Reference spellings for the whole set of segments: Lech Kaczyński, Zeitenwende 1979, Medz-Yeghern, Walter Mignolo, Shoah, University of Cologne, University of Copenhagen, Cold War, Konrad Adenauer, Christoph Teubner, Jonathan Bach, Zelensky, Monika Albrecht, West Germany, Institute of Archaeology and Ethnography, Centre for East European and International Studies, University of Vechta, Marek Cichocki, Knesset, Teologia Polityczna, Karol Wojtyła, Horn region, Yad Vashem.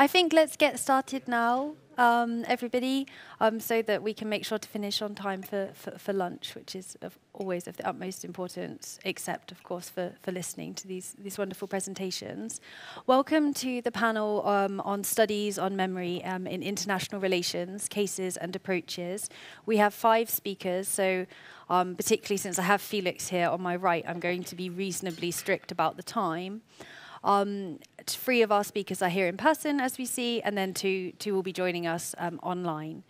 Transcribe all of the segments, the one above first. I think let's get started now, everybody, so that we can make sure to finish on time for lunch, which is always of the utmost importance, except, of course, for listening to these wonderful presentations. Welcome to the panel on studies on memory in international relations, cases and approaches. We have 5 speakers, so particularly since I have Felix here on my right, I'm going to be reasonably strict about the time. 3 of our speakers are here in person, as we see, and then two will be joining us online.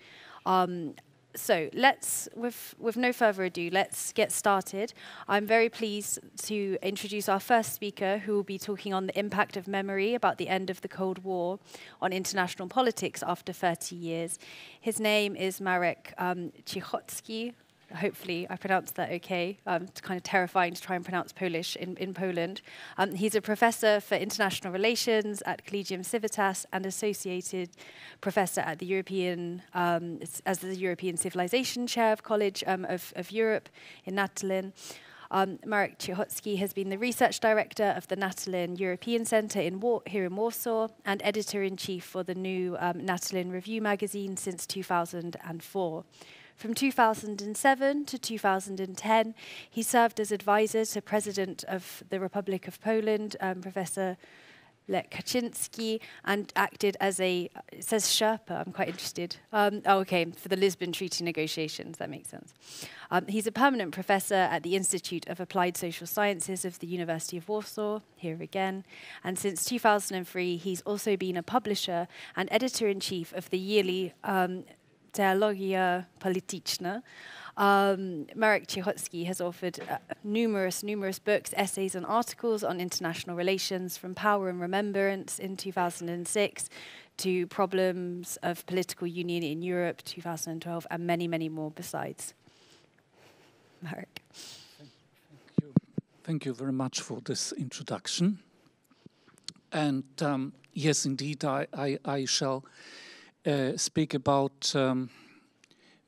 So let's, with no further ado, let's get started. I'm very pleased to introduce our first speaker, who will be talking on the impact of memory about the end of the Cold War on international politics after 30 years. His name is Marek Cichocki. Hopefully I pronounced that okay. It's kind of terrifying to try and pronounce Polish in Poland. He's a professor for international relations at Collegium Civitas and associated professor at the European, as the European Civilization Chair of College of Europe in Natolin. Marek Cichocki has been the research director of the Natolin European Centre here in Warsaw and editor-in-chief for the new Natolin Review magazine since 2004. From 2007 to 2010, he served as advisor to President of the Republic of Poland, Professor Lech Kaczyński, and acted as a, it says Sherpa, I'm quite interested. Oh, okay, for the Lisbon Treaty negotiations, that makes sense. He's a permanent professor at the Institute of Applied Social Sciences of the University of Warsaw, here again. And since 2003, he's also been a publisher and editor-in-chief of the yearly Teologia Polityczna. Marek Cichocki has authored numerous books, essays and articles on international relations, from Power and Remembrance in 2006 to Problems of Political Union in Europe 2012, and many, many more besides. Marek. Thank you very much for this introduction. And yes, indeed, I shall speak about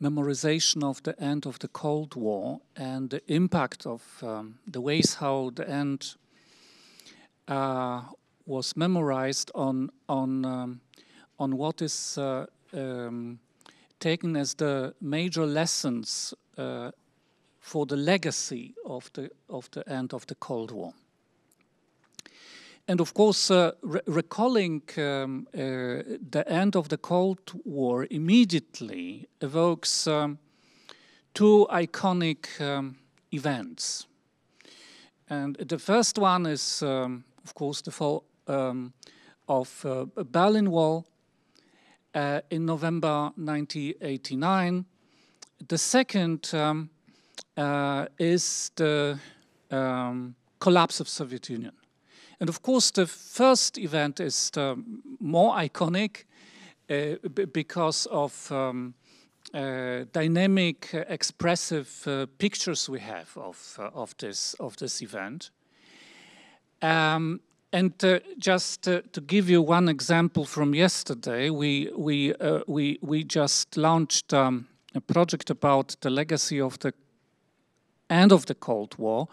memorization of the end of the Cold War and the impact of the ways how the end was memorized on what is taken as the major lessons for the legacy of the end of the Cold War. And of course, recalling the end of the Cold War immediately evokes 2 iconic events. And the first one is, of course, the fall of Berlin Wall in November 1989. The second is the collapse of Soviet Union. And of course, the first event is more iconic because of dynamic, expressive pictures we have of this event. Just to give you one example from yesterday, we just launched a project about the legacy of the end of the Cold War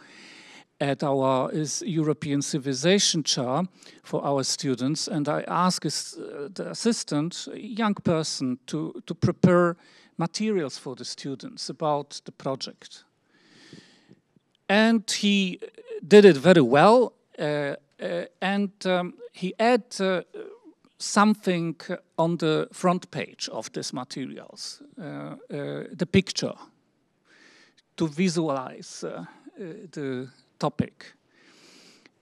at our European Civilization Chair for our students, and I asked the assistant, a young person, to prepare materials for the students about the project. And he did it very well, he added something on the front page of these materials, the picture, to visualize the topic.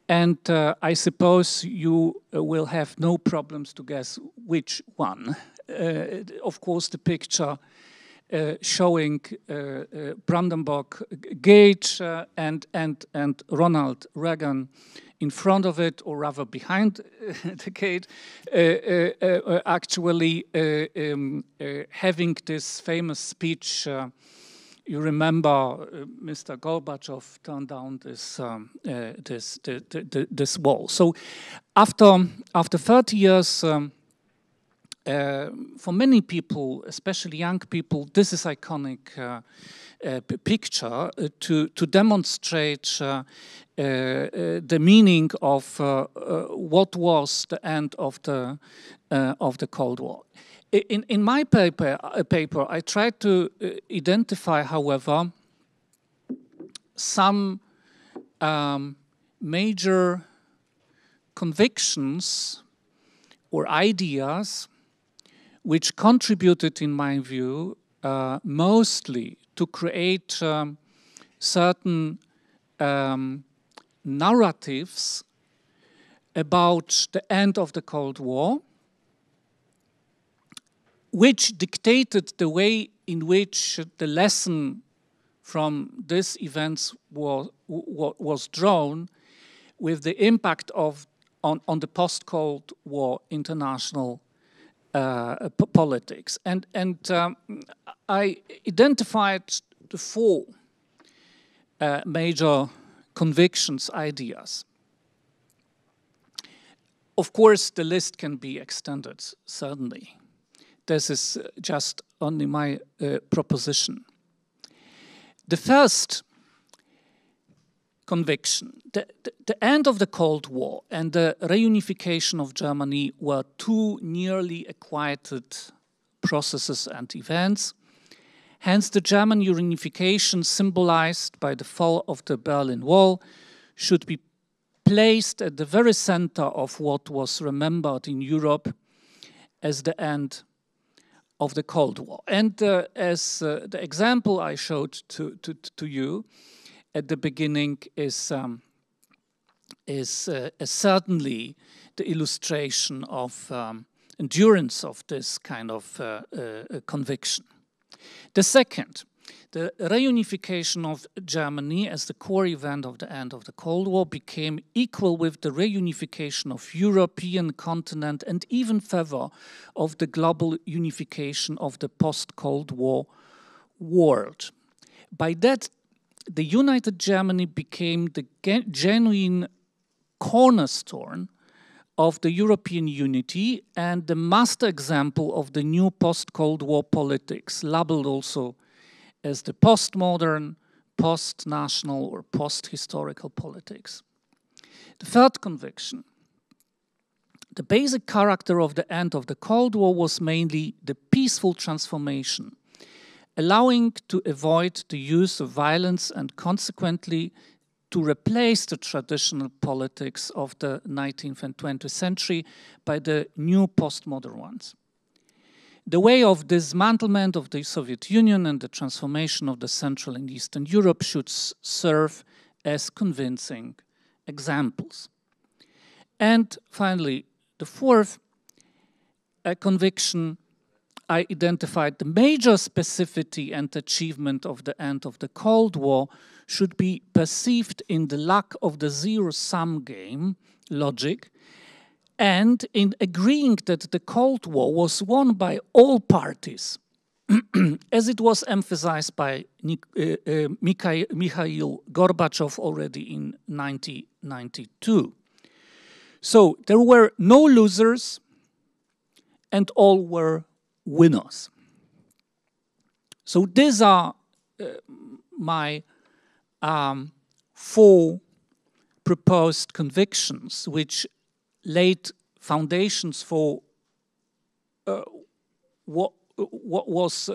And I suppose you will have no problems to guess which one. Of course, the picture showing Brandenburg Gate and Ronald Reagan in front of it, or rather behind the gate, actually having this famous speech. You remember Mr. Gorbachev turned down this this wall. So, after 30 years, for many people, especially young people, this is iconic picture to demonstrate the meaning of what was the end of the Cold War. In my paper, I tried to identify, however, some major convictions or ideas which contributed, in my view, mostly to create certain narratives about the end of the Cold War, which dictated the way in which the lesson from these events was drawn, with the impact of on the post-Cold War international politics. And I identified the four major convictions, ideas. Of course, the list can be extended, certainly. This is just only my proposition. The first conviction, the end of the Cold War and the reunification of Germany were two nearly equated processes and events. Hence, the German reunification, symbolized by the fall of the Berlin Wall, should be placed at the very center of what was remembered in Europe as the end of the Cold War. And as the example I showed to you at the beginning is certainly the illustration of endurance of this kind of conviction. The second, the reunification of Germany as the core event of the end of the Cold War became equal with the reunification of European continent and even further of the global unification of the post-Cold War world. By that, the United Germany became the genuine cornerstone of the European unity and the master example of the new post-Cold War politics, labeled also as the postmodern, post-national or post-historical politics. The third conviction, the basic character of the end of the Cold War was mainly the peaceful transformation, allowing to avoid the use of violence and consequently to replace the traditional politics of the 19th and 20th century by the new postmodern ones. The way of dismantlement of the Soviet Union and the transformation of the Central and Eastern Europe should serve as convincing examples. And finally, the fourth conviction, I identified the major specificity and achievement of the end of the Cold War should be perceived in the lack of the zero-sum game logic and in agreeing that the Cold War was won by all parties, as it was emphasized by Mikhail Gorbachev already in 1992. So there were no losers and all were winners. So these are my four proposed convictions which laid foundations for what was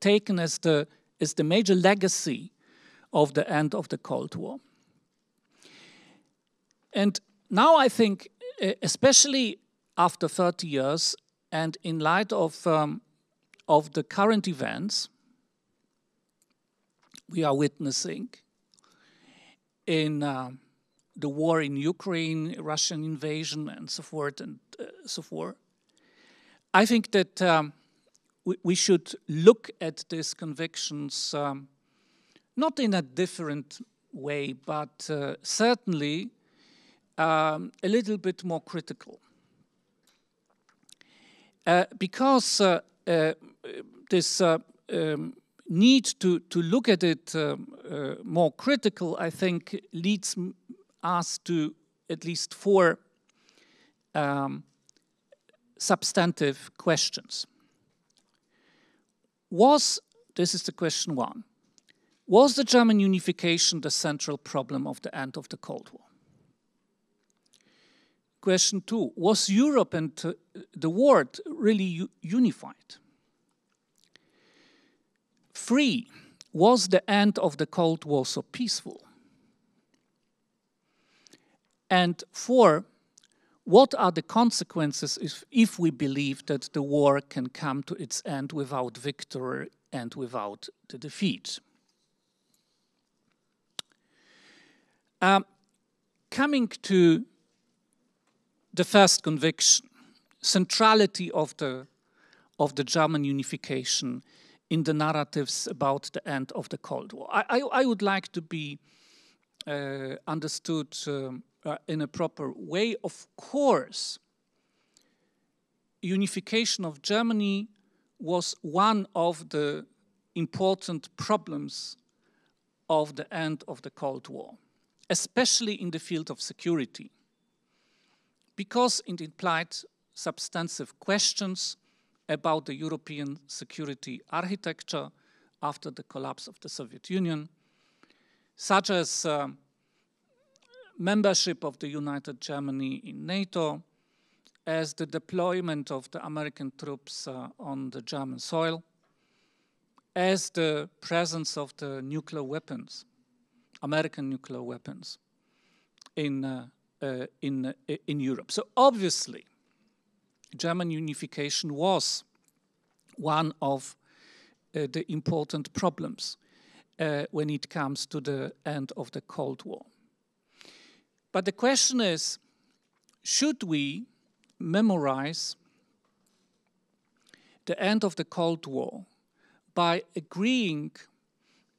taken as the major legacy of the end of the Cold War. And now I think, especially after 30 years, and in light of the current events we are witnessing in the war in Ukraine, Russian invasion, and so forth, I think that we should look at these convictions not in a different way, but certainly a little bit more critical. Because this need to look at it more critical, I think, leads us to at least four substantive questions. This is the question one, was the German unification the central problem of the end of the Cold War? Question two, was Europe and the world really unified? Three, was the end of the Cold War so peaceful? And four, what are the consequences if we believe that the war can come to its end without victory and without the defeat? Coming to the first conviction, centrality of the German unification in the narratives about the end of the Cold War. I would like to be understood in a proper way. Of course, unification of Germany was one of the important problems of the end of the Cold War, especially in the field of security, because it implied substantive questions about the European security architecture after the collapse of the Soviet Union, such as membership of the United Germany in NATO, as the deployment of the American troops on the German soil, as the presence of the nuclear weapons, American nuclear weapons in Europe. So obviously, German unification was one of the important problems when it comes to the end of the Cold War. But the question is, should we memorize the end of the Cold War by agreeing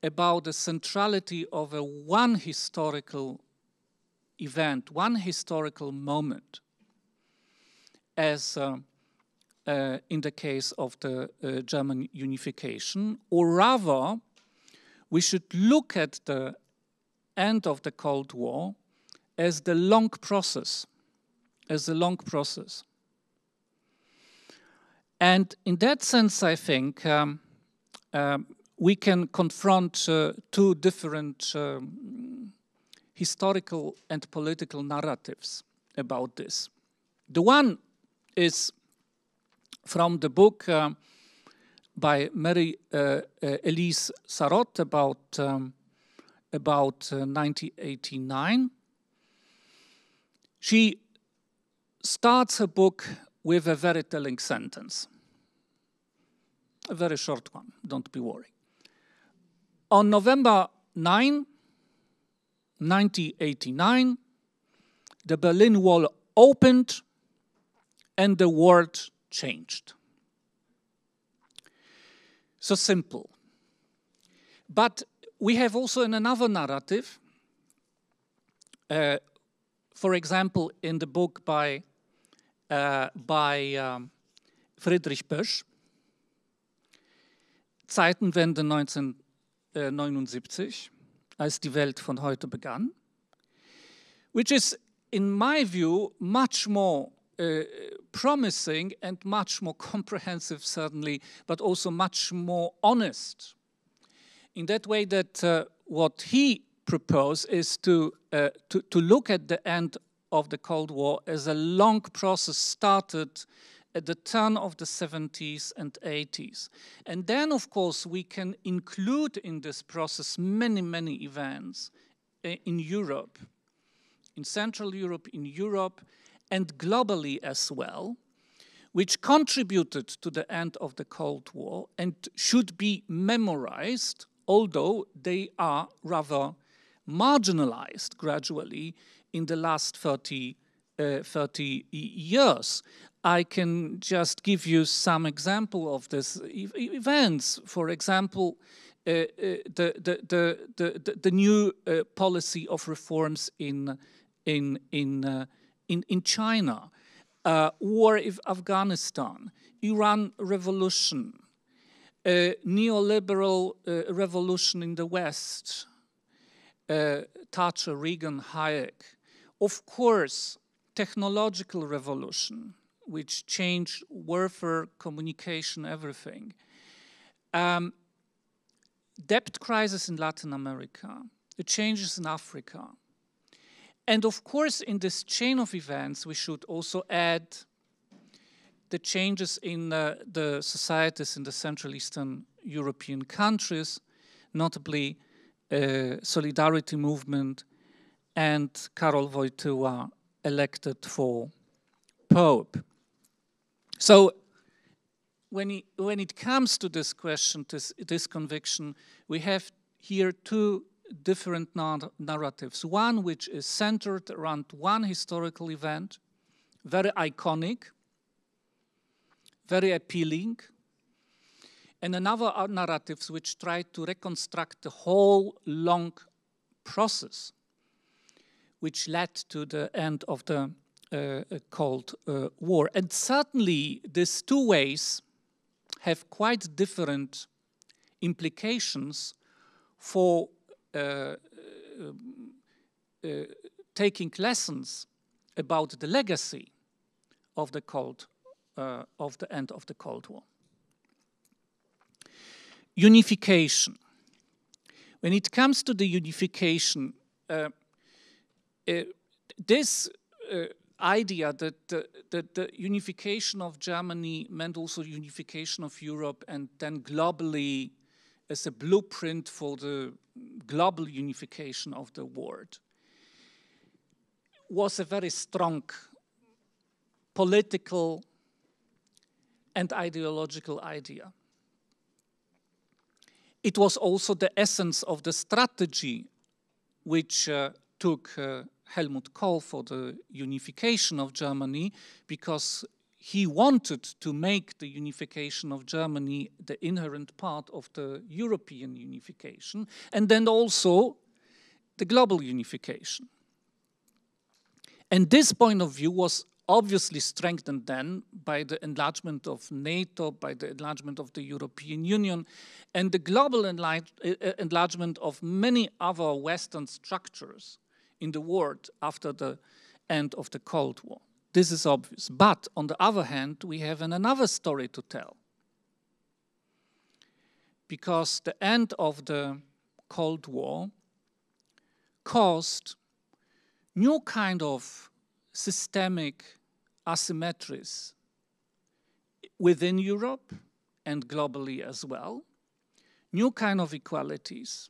about the centrality of one historical event, one historical moment, as in the case of the German unification, or rather we should look at the end of the Cold War as the long process, And in that sense, I think we can confront two different historical and political narratives about this. The one is from the book by Mary Elise Sarot about 1989. She starts her book with a very telling sentence, a very short one, don't be worried. On November 9, 1989, the Berlin Wall opened and the world changed. So simple. But we have also another narrative, for example, in the book by Friedrich Bösch, Zeitenwende 1979, als die Welt von heute begann, which is, in my view, much more promising and much more comprehensive, certainly, but also much more honest, in that way that what he proposed is to look at the end of the Cold War as a long process started at the turn of the 70s and 80s. And then, of course, we can include in this process many, many events in Europe, in Central Europe, in Europe, and globally as well, which contributed to the end of the Cold War and should be memorized, although they are rather marginalized gradually in the last 30 years. I can just give you some example of these events. For example, the new policy of reforms in China, war in Afghanistan, Iran revolution, neoliberal revolution in the West, Thatcher, Reagan, Hayek. Of course, technological revolution, which changed warfare, communication, everything. Debt crisis in Latin America, the changes in Africa. And of course, in this chain of events, we should also add the changes in the societies in the Central Eastern European countries, notably Solidarity Movement and Karol Wojtyła elected for Pope. So when it comes to this question, this conviction, we have here two different narratives. One which is centered around one historical event, very iconic, very appealing, and another are narratives which try to reconstruct the whole long process which led to the end of the Cold War. And certainly these two ways have quite different implications for taking lessons about the legacy of the Cold of the end of the Cold War. Unification. When it comes to the unification, this idea that the unification of Germany meant also unification of Europe and then globally as a blueprint for the global unification of the world was a very strong political and ideological idea. It was also the essence of the strategy which took Helmut Kohl for the unification of Germany, because he wanted to make the unification of Germany the inherent part of the European unification and then also the global unification. And this point of view was obviously strengthened then by the enlargement of NATO, by the enlargement of the European Union, and the global enlargement of many other Western structures in the world after the end of the Cold War. This is obvious. But on the other hand, we have another story to tell. Because the end of the Cold War caused new kind of systemic asymmetries within Europe and globally as well, new kind of inequalities.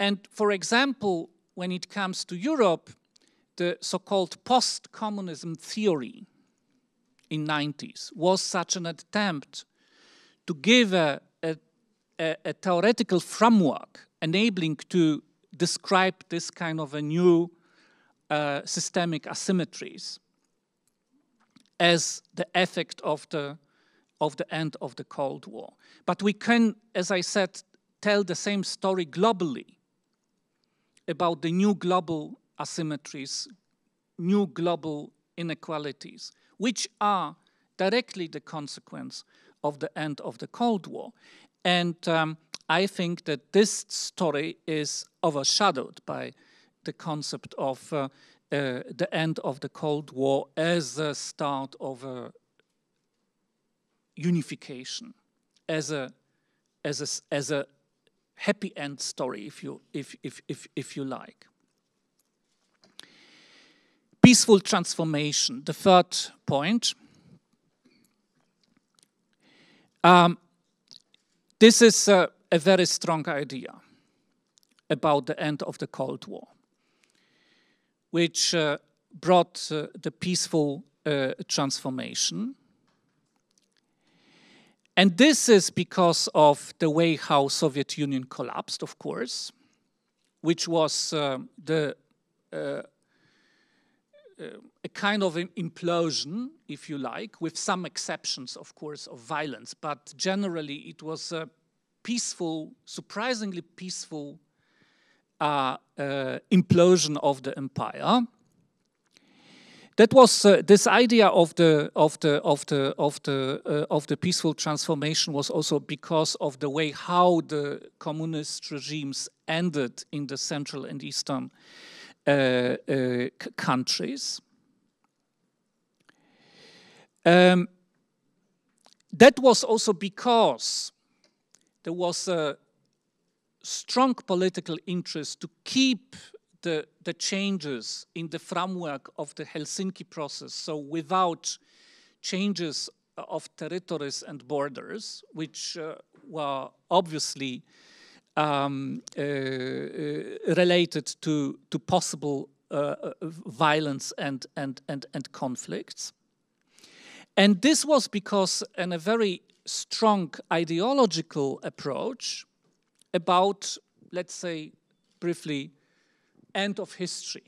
And for example, when it comes to Europe, the so-called post-communism theory in the 90s was such an attempt to give a theoretical framework enabling to describe this kind of a new systemic asymmetries as the effect of the end of the Cold War. But we can, as I said, tell the same story globally about the new global asymmetries, new global inequalities, which are directly the consequence of the end of the Cold War. And I think that this story is overshadowed by the concept of the end of the Cold War as the start of a unification, as a happy end story, if you like. Peaceful transformation, the third point. This is a very strong idea about the end of the Cold War, which brought the peaceful transformation. And this is because of the way how Soviet Union collapsed, of course, which was a kind of an implosion, if you like, with some exceptions, of course, of violence. But generally, it was a peaceful, surprisingly peaceful implosion of the empire. That was this idea of the peaceful transformation was also because of the way how the communist regimes ended in the Central and Eastern countries. That was also because there was a strong political interest to keep the changes in the framework of the Helsinki process, so without changes of territories and borders, which were obviously related to possible violence and conflicts. And this was because in a very strong ideological approach about, let's say briefly, end of history,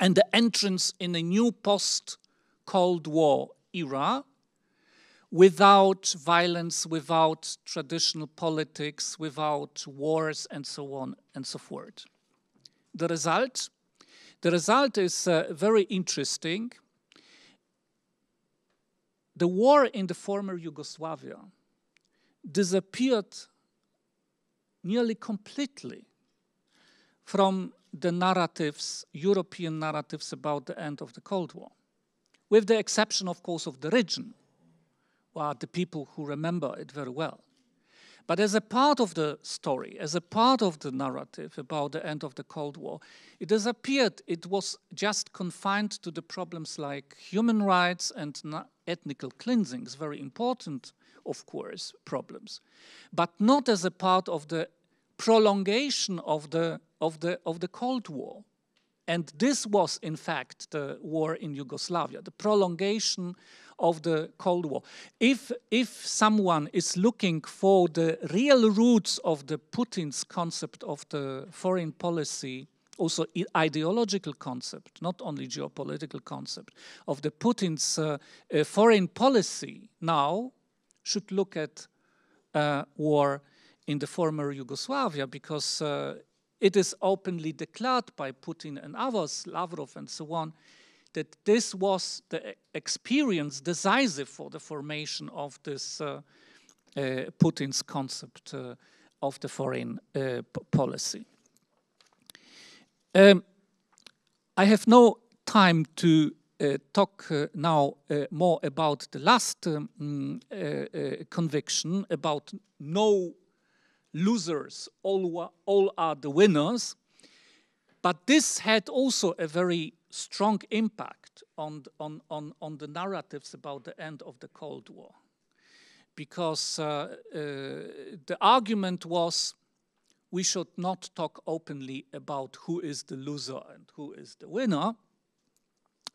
and the entrance in a new post-Cold War era without violence, without traditional politics, without wars, and so on and so forth. The result is very interesting. The war in the former Yugoslavia disappeared nearly completely from the narratives, European narratives about the end of the Cold War, with the exception, of course, of the region, where the people who remember it very well. But as a part of the story, as a part of the narrative about the end of the Cold War, it disappeared. It was just confined to the problems like human rights and ethnical cleansings, very important, of course, problems, but not as a part of the prolongation of the Cold War. And this was, in fact, the war in Yugoslavia, the prolongation of the Cold War. If someone is looking for the real roots of the Putin's concept of the foreign policy, also ideological concept, not only geopolitical concept, of the Putin's foreign policy now, should look at war in the former Yugoslavia, because it is openly declared by Putin and others, Lavrov and so on, that this was the experience decisive for the formation of this Putin's concept of the foreign policy. I have no time to talk now more about the last conviction about no losers, all are the winners. But this had also a very strong impact on the narratives about the end of the Cold War, because the argument was we should not talk openly about who is the loser and who is the winner,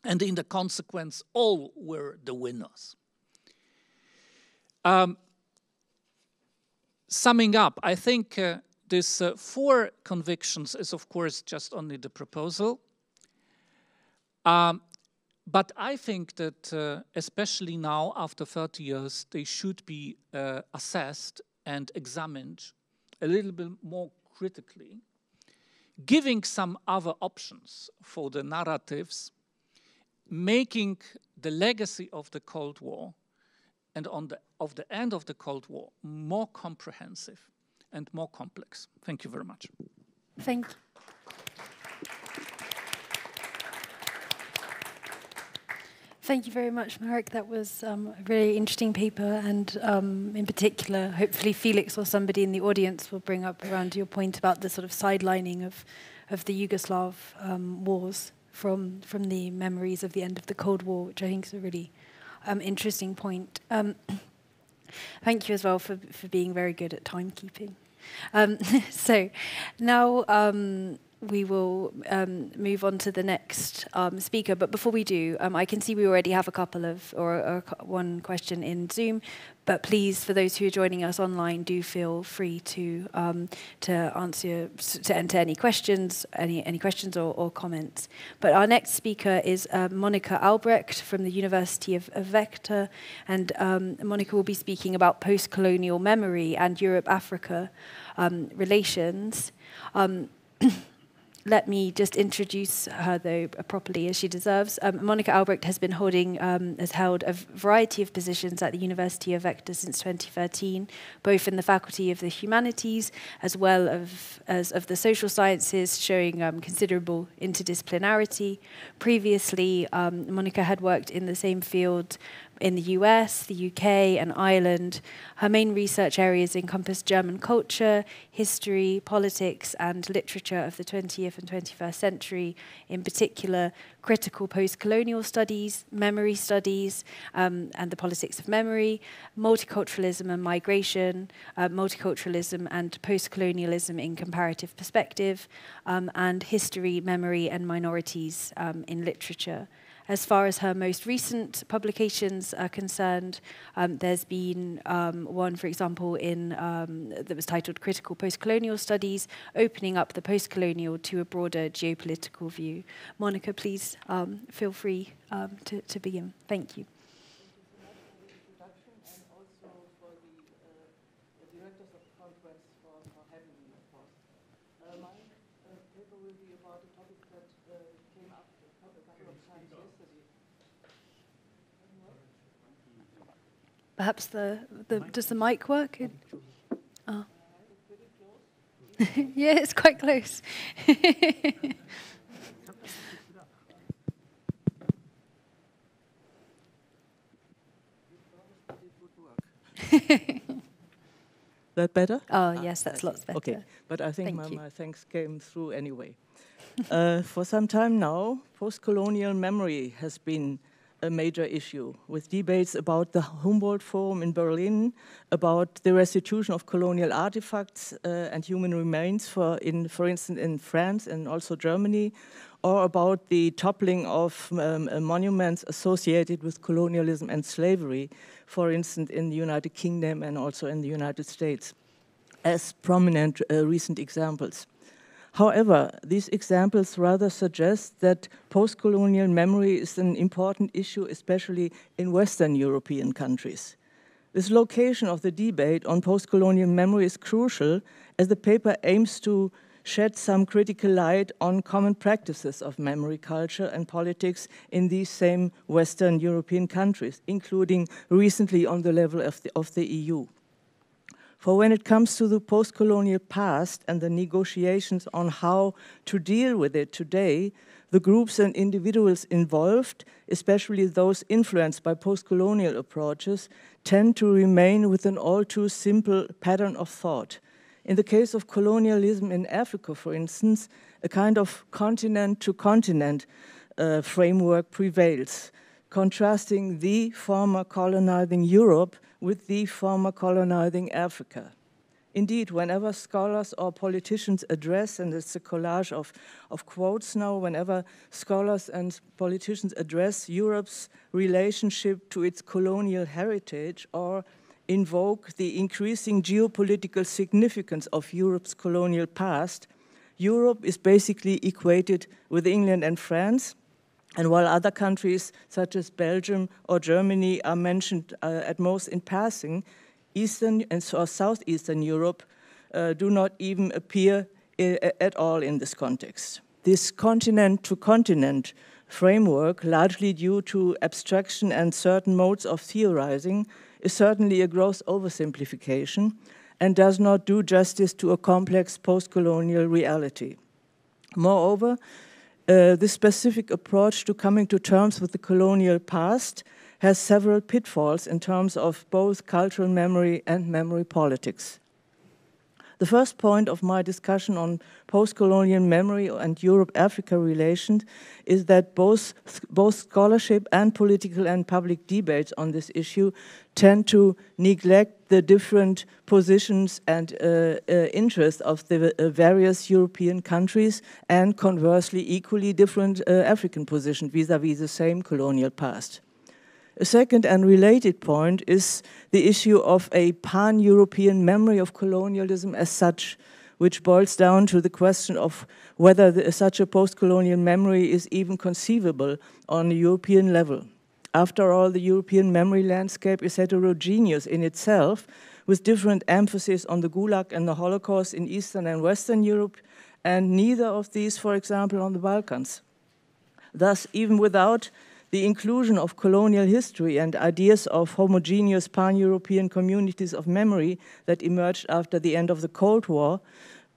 and in the consequence, all were the winners. Summing up, I think these four convictions is, of course, just only the proposal. But I think that, especially now, after 30 years, they should be assessed and examined a little bit more critically, giving some other options for the narratives, making the legacy of the Cold War and of the end of the Cold War more comprehensive and more complex. Thank you very much. Thank you. Thank you very much, Marek. That was a really interesting paper, and in particular, hopefully Felix or somebody in the audience will bring up around your point about the sort of sidelining of the Yugoslav wars from the memories of the end of the Cold War, which I think is a really interesting point. Thank you as well for being very good at timekeeping. So now we will move on to the next speaker. But before we do, I can see we already have a couple of, or one question in Zoom. But please, for those who are joining us online, do feel free to enter any questions or comments. But our next speaker is Monika Albrecht from the University of Vechta, and Monika will be speaking about post-colonial memory and Europe-Africa relations. let me just introduce her, though, properly as she deserves. Monika Albrecht has held a variety of positions at the University of Vechta since 2013, both in the Faculty of the Humanities as well as of the Social Sciences, showing considerable interdisciplinarity. Previously, Monika had worked in the same field in the US, the UK, and Ireland. Her main research areas encompass German culture, history, politics, and literature of the 20th and 21st century, in particular critical post-colonial studies, memory studies, and the politics of memory, multiculturalism and migration, multiculturalism and post-colonialism in comparative perspective, and history, memory, and minorities in literature. As far as her most recent publications are concerned, there's been one, for example, that was titled Critical Postcolonial Studies, Opening Up the Postcolonial to a Broader Geopolitical View. Monika, please feel free to begin. Thank you. Perhaps does the mic work? Oh. Yeah, it's quite close. That better? Oh, yes, that's lots better. Okay, but I think my thanks came through anyway. For some time now, post-colonial memory has been a major issue, with debates about the Humboldt Forum in Berlin, about the restitution of colonial artifacts and human remains, for instance, in France and also Germany, or about the toppling of monuments associated with colonialism and slavery, for instance, in the United Kingdom and also in the United States, as prominent recent examples. However, these examples rather suggest that post-colonial memory is an important issue, especially in Western European countries. This location of the debate on post-colonial memory is crucial, as the paper aims to shed some critical light on common practices of memory culture and politics in these same Western European countries, including recently on the level of the EU. For when it comes to the post-colonial past and the negotiations on how to deal with it today, the groups and individuals involved, especially those influenced by post-colonial approaches, tend to remain with an all too simple pattern of thought. In the case of colonialism in Africa, for instance, a kind of continent-to-continent framework prevails, contrasting the former colonizing Europe with the former colonizing Africa. Indeed, whenever scholars or politicians address, and it's a collage of quotes now, whenever scholars and politicians address Europe's relationship to its colonial heritage or invoke the increasing geopolitical significance of Europe's colonial past, Europe is basically equated with England and France. And while other countries, such as Belgium or Germany, are mentioned at most in passing, Eastern and Southeastern Europe do not even appear at all in this context. This continent-to-continent framework, largely due to abstraction and certain modes of theorizing, is certainly a gross oversimplification and does not do justice to a complex post-colonial reality. Moreover, this specific approach to coming to terms with the colonial past has several pitfalls in terms of both cultural memory and memory politics. The first point of my discussion on post-colonial memory and Europe-Africa relations is that both scholarship and political and public debates on this issue tend to neglect the different positions and interests of the various European countries, and conversely equally different African positions vis-à-vis the same colonial past. A second and related point is the issue of a pan-European memory of colonialism as such, which boils down to the question of whether such a post-colonial memory is even conceivable on a European level. After all, the European memory landscape is heterogeneous in itself, with different emphasis on the Gulag and the Holocaust in Eastern and Western Europe, and neither of these, for example, on the Balkans. Thus, even without the inclusion of colonial history and ideas of homogeneous pan-European communities of memory that emerged after the end of the Cold War,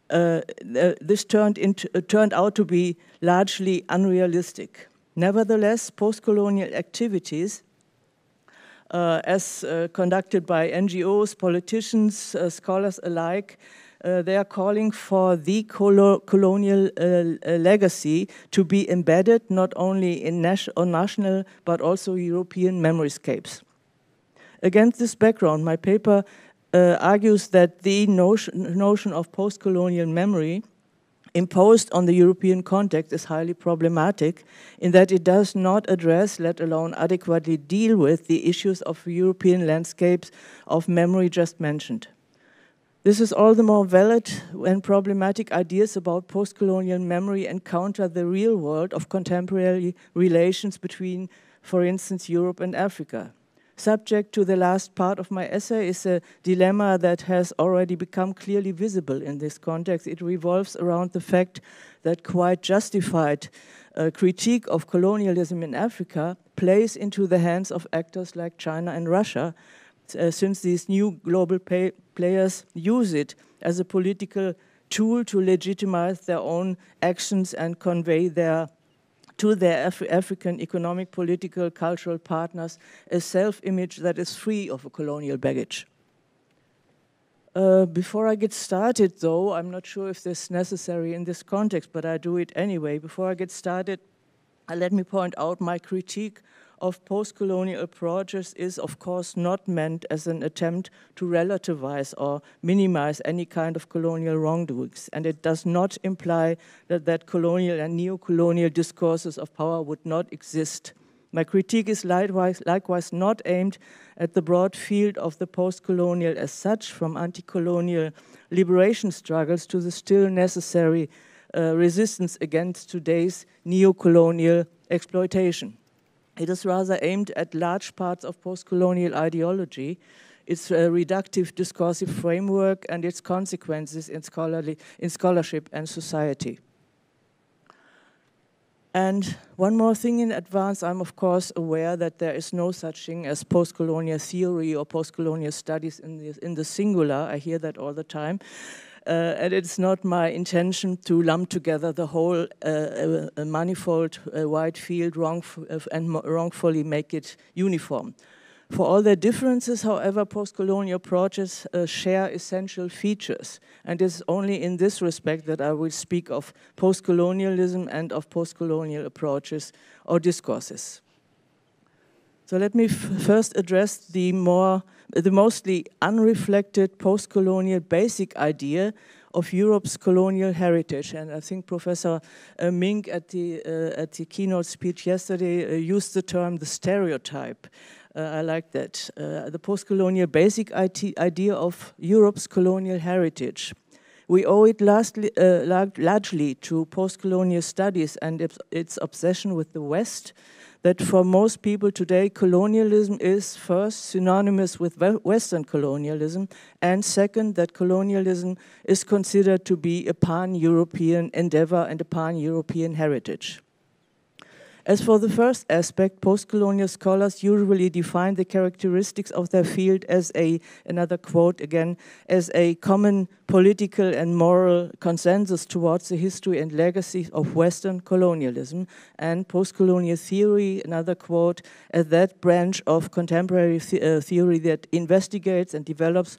this turned out to be largely unrealistic. Nevertheless, post-colonial activities, as conducted by NGOs, politicians, scholars alike, they are calling for the colonial legacy to be embedded not only in national but also European memoryscapes. Against this background, my paper argues that the notion of post-colonial memory imposed on the European context is highly problematic in that it does not address, let alone adequately deal with, the issues of European landscapes of memory just mentioned. This is all the more valid when problematic ideas about post-colonial memory encounter the real world of contemporary relations between, for instance, Europe and Africa. Subject to the last part of my essay is a dilemma that has already become clearly visible in this context. It revolves around the fact that quite justified critique of colonialism in Africa plays into the hands of actors like China and Russia, since these new global players use it as a political tool to legitimize their own actions and convey to their African economic, political, cultural partners a self-image that is free of a colonial baggage. Before I get started, though, I'm not sure if this is necessary in this context, but I do it anyway. Before I get started, let me point out my critique of post-colonial approaches is, of course, not meant as an attempt to relativize or minimize any kind of colonial wrongdoings, and it does not imply that colonial and neo-colonial discourses of power would not exist. My critique is likewise not aimed at the broad field of the post-colonial as such, from anti-colonial liberation struggles to the still necessary resistance against today's neo-colonial exploitation. It is rather aimed at large parts of post-colonial ideology, its reductive discursive framework, and its consequences in scholarship and society. And one more thing in advance, I'm of course aware that there is no such thing as post-colonial theory or post-colonial studies in the singular. I hear that all the time. And it's not my intention to lump together the whole manifold wide field and wrongfully make it uniform. For all their differences, however, post-colonial approaches share essential features, and it's only in this respect that I will speak of post-colonialism and of post-colonial approaches or discourses. So let me first address the mostly unreflected post-colonial basic idea of Europe's colonial heritage. And I think Professor Mink at the keynote speech yesterday used the term the stereotype. I like that. The post-colonial basic idea of Europe's colonial heritage. We owe it largely to post-colonial studies and its obsession with the West, that for most people today, colonialism is first synonymous with Western colonialism, and second, that colonialism is considered to be a pan-European endeavor and a pan-European heritage. As for the first aspect, post-colonial scholars usually define the characteristics of their field as another quote again, as a common political and moral consensus towards the history and legacy of Western colonialism, and post-colonial theory, another quote, as that branch of contemporary theory that investigates and develops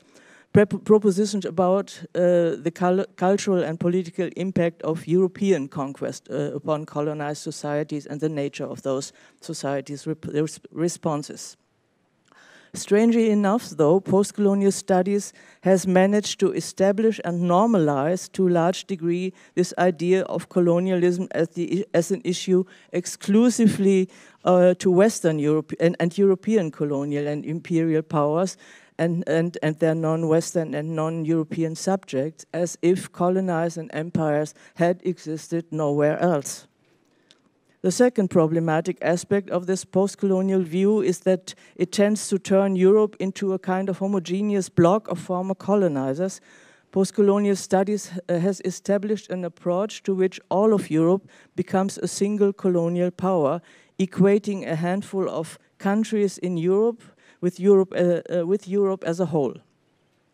propositions about the cultural and political impact of European conquest upon colonized societies and the nature of those societies' responses. Strangely enough, though, post-colonial studies has managed to establish and normalize to a large degree this idea of colonialism as an issue exclusively to Western Europe and European colonial and imperial powers, and their non-Western and non-European subjects, as if colonized and empires had existed nowhere else. The second problematic aspect of this post-colonial view is that it tends to turn Europe into a kind of homogeneous block of former colonizers, Postcolonial studies has established an approach to which all of Europe becomes a single colonial power, equating a handful of countries in Europe with Europe as a whole.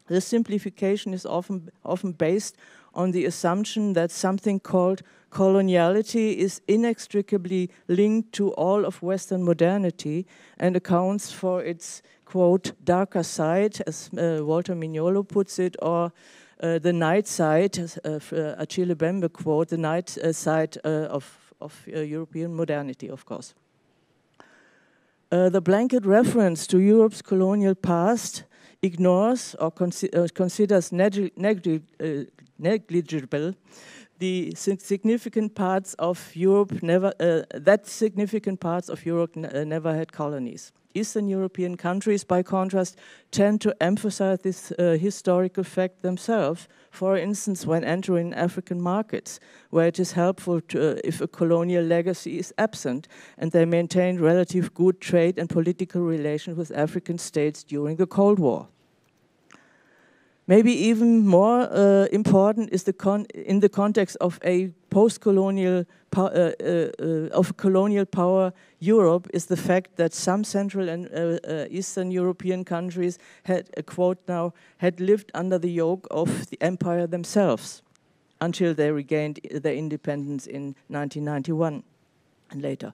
This simplification is often based on the assumption that something called coloniality is inextricably linked to all of Western modernity and accounts for its, quote, darker side, as Walter Mignolo puts it, or the night side, Achille Mbembe quote, the night side of European modernity, of course. The blanket reference to Europe's colonial past ignores or considers negligible the significant parts of Europe never had colonies. Eastern European countries, by contrast, tend to emphasize this historical fact themselves. For instance, when entering African markets, where it is helpful to, if a colonial legacy is absent, and they maintained relative good trade and political relations with African states during the Cold War. Maybe even more important is in the context of a post-colonial colonial power Europe is the fact that some Central and Eastern European countries had a quote now had lived under the yoke of the empire themselves until they regained their independence in 1991 and later.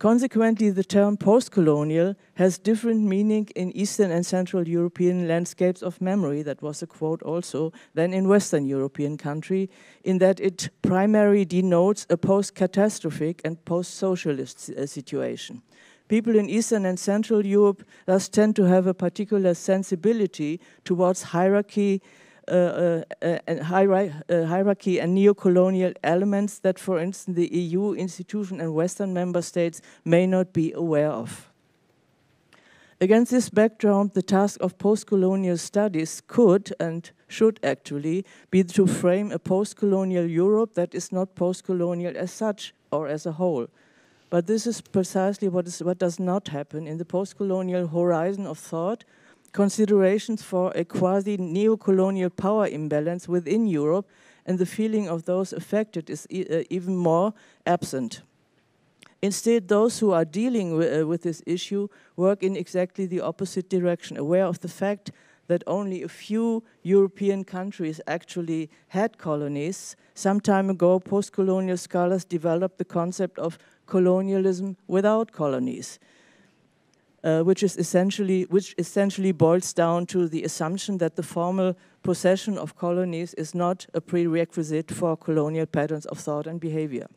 Consequently, the term post-colonial has different meaning in Eastern and Central European landscapes of memory, that was a quote also, than in Western European country, in that it primarily denotes a post-catastrophic and post-socialist situation. People in Eastern and Central Europe thus tend to have a particular sensibility towards hierarchy, hierarchy and neo-colonial elements that, for instance, the EU institution and Western member states may not be aware of. Against this background, the task of post-colonial studies could and should actually be to frame a post-colonial Europe that is not post-colonial as such or as a whole. But this is precisely what does not happen in the post-colonial horizon of thought. Considerations for a quasi-neo-colonial power imbalance within Europe and the feeling of those affected is even more absent. Instead, those who are dealing with this issue work in exactly the opposite direction, aware of the fact that only a few European countries actually had colonies. Some time ago, post-colonial scholars developed the concept of colonialism without colonies. Which essentially boils down to the assumption that the formal possession of colonies is not a prerequisite for colonial patterns of thought and behavior.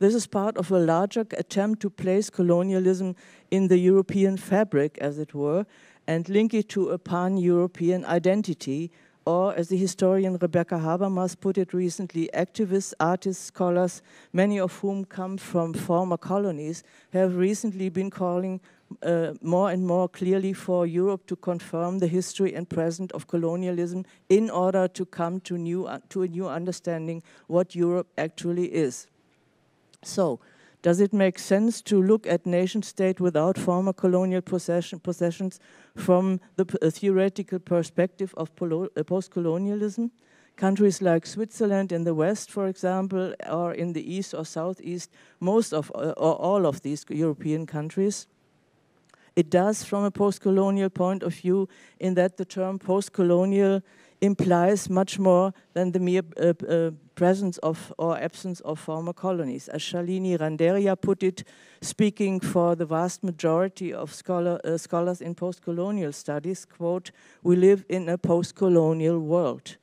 This is part of a larger attempt to place colonialism in the European fabric, as it were, and link it to a pan-European identity, or, as the historian Rebecca Habermas put it recently, activists, artists, scholars, many of whom come from former colonies, have recently been calling more and more clearly for Europe to confirm the history and present of colonialism in order to come to a new understanding what Europe actually is. So, does it make sense to look at nation-state without former colonial possessions from the theoretical perspective of post-colonialism? Countries like Switzerland in the West, for example, or in the East or Southeast, most of or all of these European countries. It does from a post-colonial point of view in that the term post-colonial implies much more than the mere presence of or absence of former colonies. As Shalini Randeria put it, speaking for the vast majority of scholars in post-colonial studies, quote, "We live in a post-colonial world."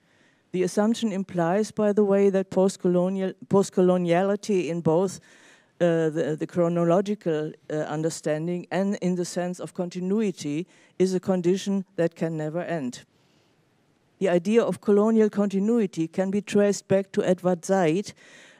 The assumption implies, by the way, that post-coloniality in both the chronological understanding and in the sense of continuity is a condition that can never end. The idea of colonial continuity can be traced back to Edward Said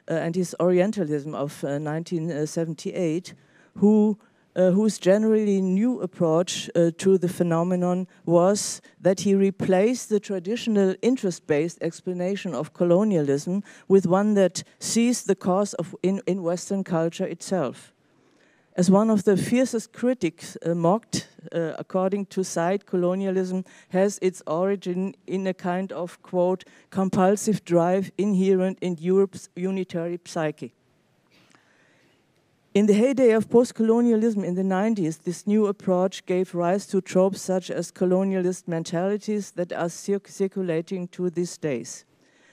and his Orientalism of 1978, whose generally new approach to the phenomenon was that he replaced the traditional interest-based explanation of colonialism with one that sees the cause in Western culture itself. As one of the fiercest critics mocked, according to Said, colonialism has its origin in a kind of, quote, compulsive drive inherent in Europe's unitary psyche. In the heyday of post-colonialism in the 90s, this new approach gave rise to tropes such as colonialist mentalities that are circulating to these days.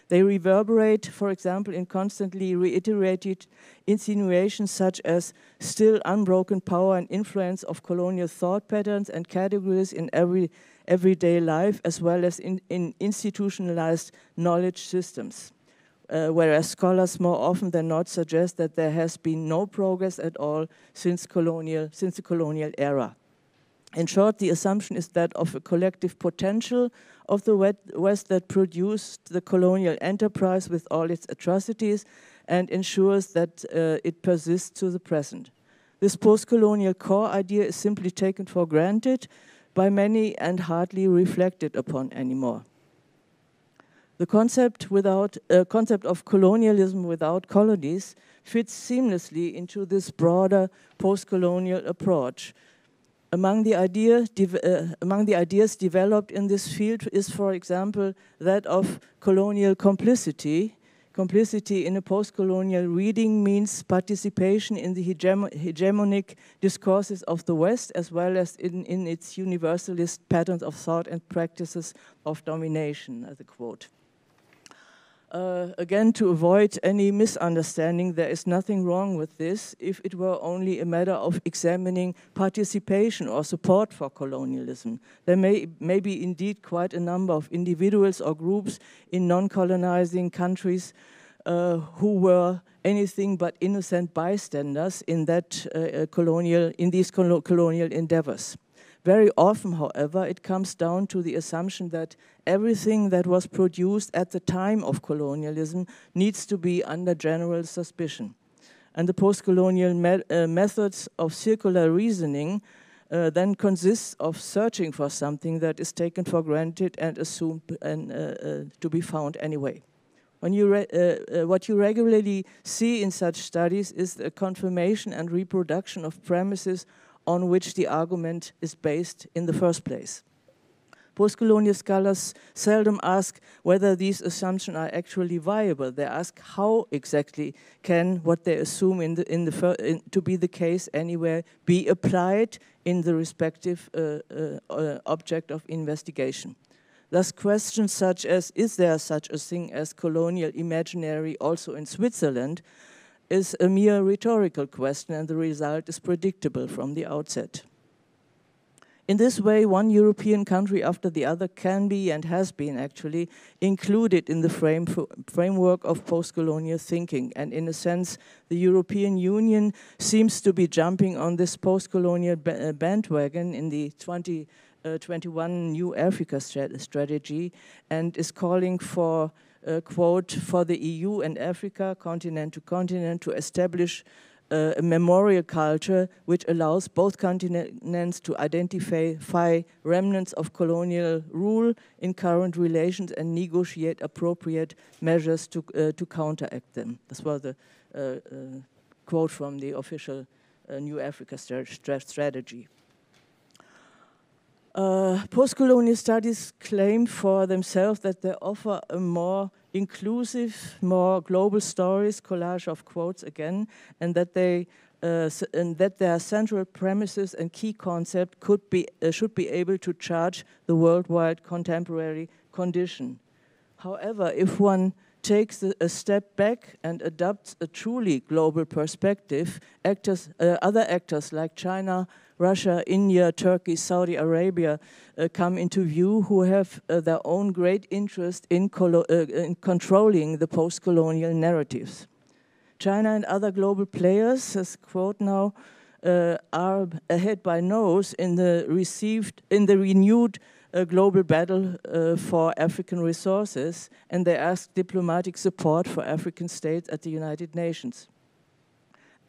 They reverberate, for example, in constantly reiterated insinuations such as still unbroken power and influence of colonial thought patterns and categories in everyday life, as well as in institutionalized knowledge systems. Whereas scholars more often than not suggest that there has been no progress at all since the colonial era. In short, the assumption is that of a collective potential of the West that produced the colonial enterprise with all its atrocities and ensures that it persists to the present. This post-colonial core idea is simply taken for granted by many and hardly reflected upon anymore. The concept of colonialism without colonies fits seamlessly into this broader post-colonial approach. Among the ideas developed in this field is, for example, that of colonial complicity. Complicity in a post-colonial reading means participation in the hegemonic discourses of the West, as well as in its universalist patterns of thought and practices of domination, as a quote. Again, to avoid any misunderstanding, there is nothing wrong with this if it were only a matter of examining participation or support for colonialism. There may be indeed quite a number of individuals or groups in non-colonizing countries who were anything but innocent bystanders in that in these colonial endeavors. Very often, however, it comes down to the assumption that everything that was produced at the time of colonialism needs to be under general suspicion. And the post-colonial methods of circular reasoning then consists of searching for something that is taken for granted and assumed to be found anyway. What you regularly see in such studies is the confirmation and reproduction of premises on which the argument is based in the first place. Postcolonial scholars seldom ask whether these assumptions are actually viable. They ask how exactly can what they assume to be the case anywhere be applied in the respective object of investigation. Thus, questions such as, is there such a thing as colonial imaginary also in Switzerland, is a mere rhetorical question, and the result is predictable from the outset. In this way, one European country after the other can be and has been actually included in the framework of post-colonial thinking. And in a sense, the European Union seems to be jumping on this post-colonial bandwagon in the 2021 New Africa strategy and is calling for quote, for the EU and Africa, continent to continent, to establish a memorial culture which allows both continents to identify remnants of colonial rule in current relations and negotiate appropriate measures to counteract them. This was the quote from the official New Africa strategy. Post-colonial studies claim for themselves that they offer a more inclusive, more global stories, collage of quotes again, and that their central premises and key concept should be able to charge the worldwide contemporary condition. However, if one takes a step back and adopts a truly global perspective, other actors like China, Russia, India, Turkey, Saudi Arabia come into view, who have their own great interest in controlling the post-colonial narratives. China and other global players, as quote now, are ahead by nose in the renewed global battle for African resources, and they ask diplomatic support for African states at the United Nations.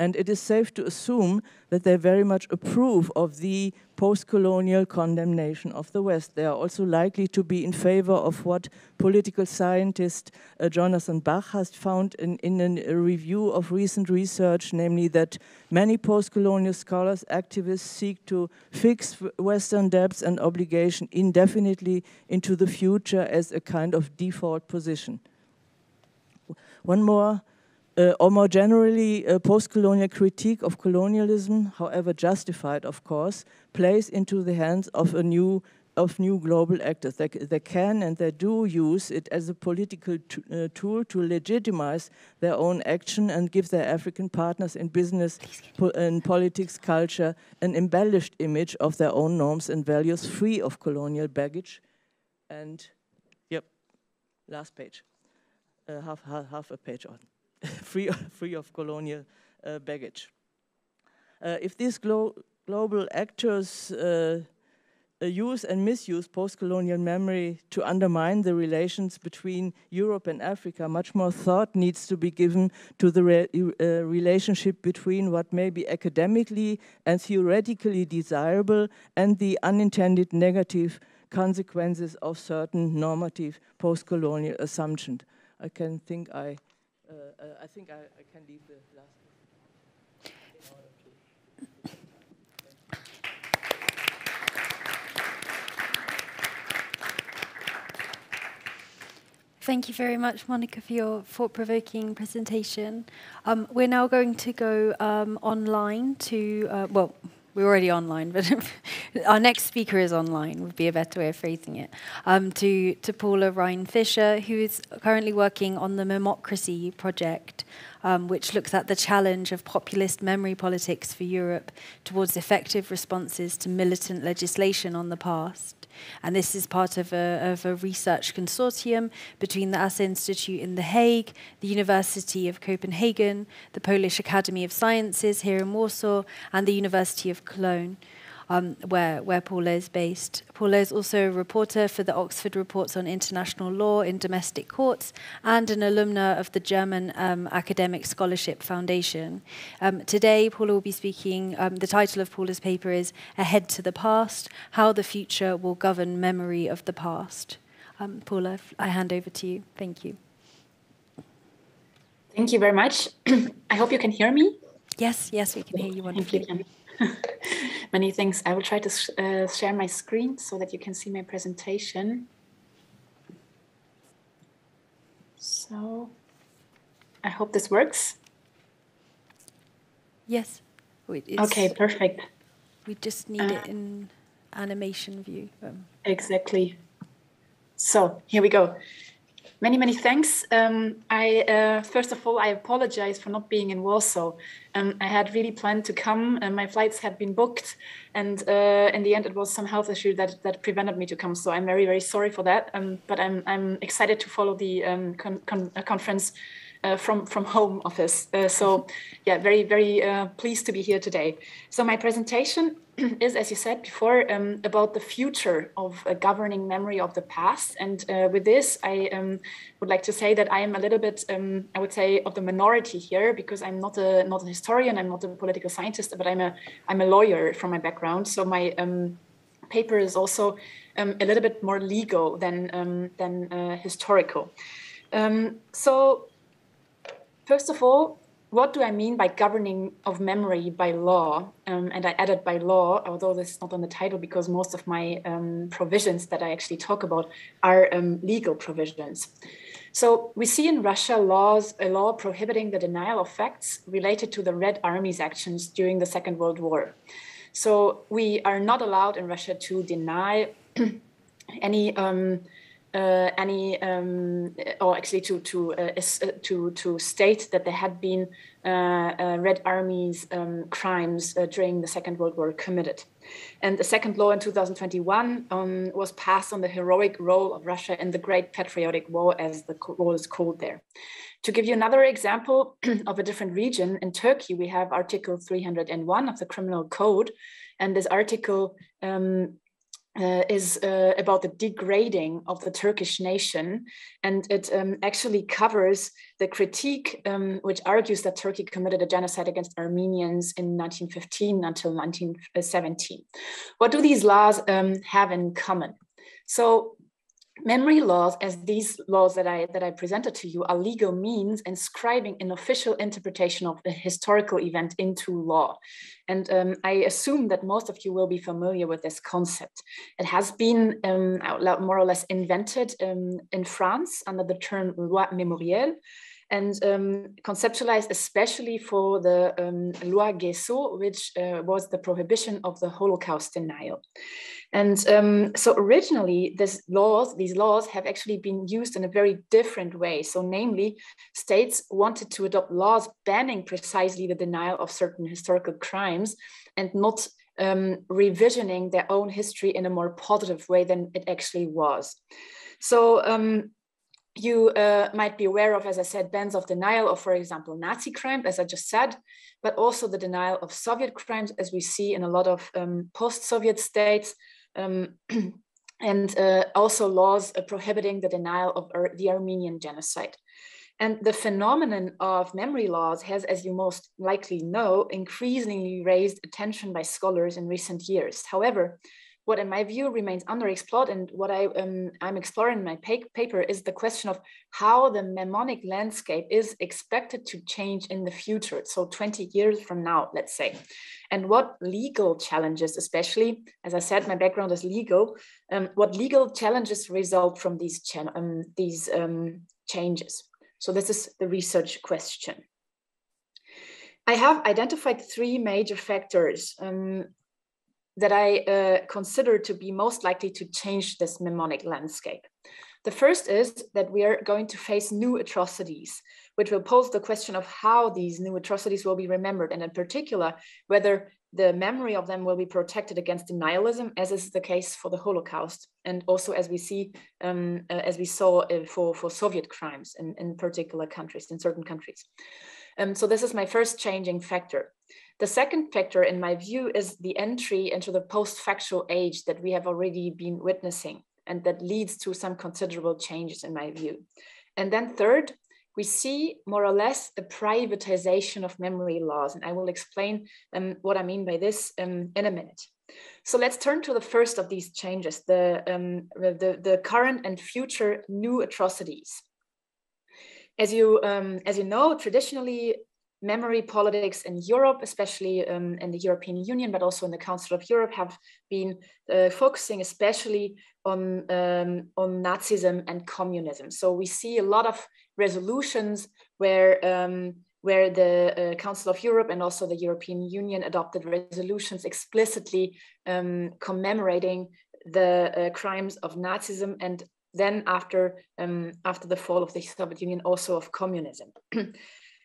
and it is safe to assume that they very much approve of the post-colonial condemnation of the West. They are also likely to be in favor of what political scientist Jonathan Bach has found in a review of recent research, namely that many post-colonial scholars, activists seek to fix Western debts and obligation indefinitely into the future as a kind of default position. One more, or more generally, post-colonial critique of colonialism, however justified, of course, plays into the hands of new global actors. They can and they do use it as a political tool to legitimize their own action and give their African partners in business, politics, culture, an embellished image of their own norms and values, free of colonial baggage. And, yep, last page. Half a page on, free of colonial baggage. If these global actors use and misuse post-colonial memory to undermine the relations between Europe and Africa, much more thought needs to be given to the relationship between what may be academically and theoretically desirable and the unintended negative consequences of certain normative post-colonial assumptions. I can leave the last one. Thank you very much, Monika, for your thought-provoking presentation. We're now going to go online to, well, we're already online, but our next speaker is online, would be a better way of phrasing it, to Paula Rhein-Fischer, who is currently working on the Memocracy Project, which looks at the challenge of populist memory politics for Europe towards effective responses to militant legislation on the past. And this is part of a research consortium between the ASA Institute in The Hague, the University of Copenhagen, the Polish Academy of Sciences here in Warsaw, and the University of Cologne, where Paula is based. Paula is also a reporter for the Oxford Reports on International Law in Domestic Courts and an alumna of the German Academic Scholarship Foundation. Today, Paula will be speaking, the title of Paula's paper is Ahead to the Past, How the Future Will Govern Memory of the Past. Paula, I hand over to you. Thank you. Thank you very much. I hope you can hear me. Yes, yes, we can hear you wonderfully. Many things. I will try to share my screen so that you can see my presentation. So, I hope this works. Yes. Wait, okay, perfect. We just need it in animation view. Exactly. So, here we go. Many thanks. First of all, I apologize for not being in Warsaw. I had really planned to come, and my flights had been booked, and in the end, it was some health issue that prevented me to come. So I'm very sorry for that. But I'm excited to follow the conference from home office. So yeah, very pleased to be here today. So my presentation is, as you said before, about the future of governing memory of the past. And with this, I would like to say that I am a little bit, I would say, of the minority here, because I'm not a historian, I'm not a political scientist, but I'm a lawyer from my background. So my paper is also a little bit more legal than historical. So first of all, what do I mean by governing of memory by law? And I added by law, although this is not on the title, because most of my provisions that I actually talk about are legal provisions. So we see in Russia a law prohibiting the denial of facts related to the Red Army's actions during the Second World War. So we are not allowed in Russia to deny to state that there had been Red Army's crimes during the Second World War committed. And the second law in 2021 was passed on the heroic role of Russia in the Great Patriotic War, as the war is called there. To give you another example of a different region, in Turkey, we have Article 301 of the Criminal Code, and this article is about the degrading of the Turkish nation, and it actually covers the critique which argues that Turkey committed a genocide against Armenians in 1915 until 1917. What do these laws have in common? So memory laws, as these laws that I presented to you, are legal means inscribing an official interpretation of a historical event into law. And I assume that most of you will be familiar with this concept. It has been more or less invented in France under the term loi mémorielle, and conceptualized especially for the loi Guessot, which was the prohibition of the Holocaust denial. And so originally, these laws have actually been used in a very different way. So namely, states wanted to adopt laws banning precisely the denial of certain historical crimes and not revisioning their own history in a more positive way than it actually was. So you might be aware of, as I said, bans of denial of, for example, Nazi crimes, as I just said, but also the denial of Soviet crimes, as we see in a lot of post-Soviet states, and also laws prohibiting the denial of the Armenian genocide. And the phenomenon of memory laws has, as you most likely know, increasingly raised attention by scholars in recent years. However, what in my view remains underexplored, and what I'm exploring in my paper, is the question of how the mnemonic landscape is expected to change in the future. So 20 years from now, let's say, and what legal challenges, especially, as I said, my background is legal, what legal challenges result from these changes. So this is the research question. I have identified three major factors that I consider to be most likely to change this mnemonic landscape. The first is that we are going to face new atrocities, which will pose the question of how these new atrocities will be remembered, and in particular, whether the memory of them will be protected against denialism, as is the case for the Holocaust, and also as we see, as we saw for Soviet crimes in particular countries, in certain countries. So this is my first changing factor. The second factor, in my view, is the entry into the post-factual age that we have already been witnessing, and that leads to some considerable changes, in my view. And then third, we see more or less a privatization of memory laws, and I will explain what I mean by this in a minute. So let's turn to the first of these changes, the current and future new atrocities. As you know, traditionally, memory politics in Europe, especially in the European Union, but also in the Council of Europe, have been focusing especially on Nazism and communism. So we see a lot of resolutions where the Council of Europe and also the European Union adopted resolutions explicitly commemorating the crimes of Nazism, and then after the fall of the Soviet Union, also of communism.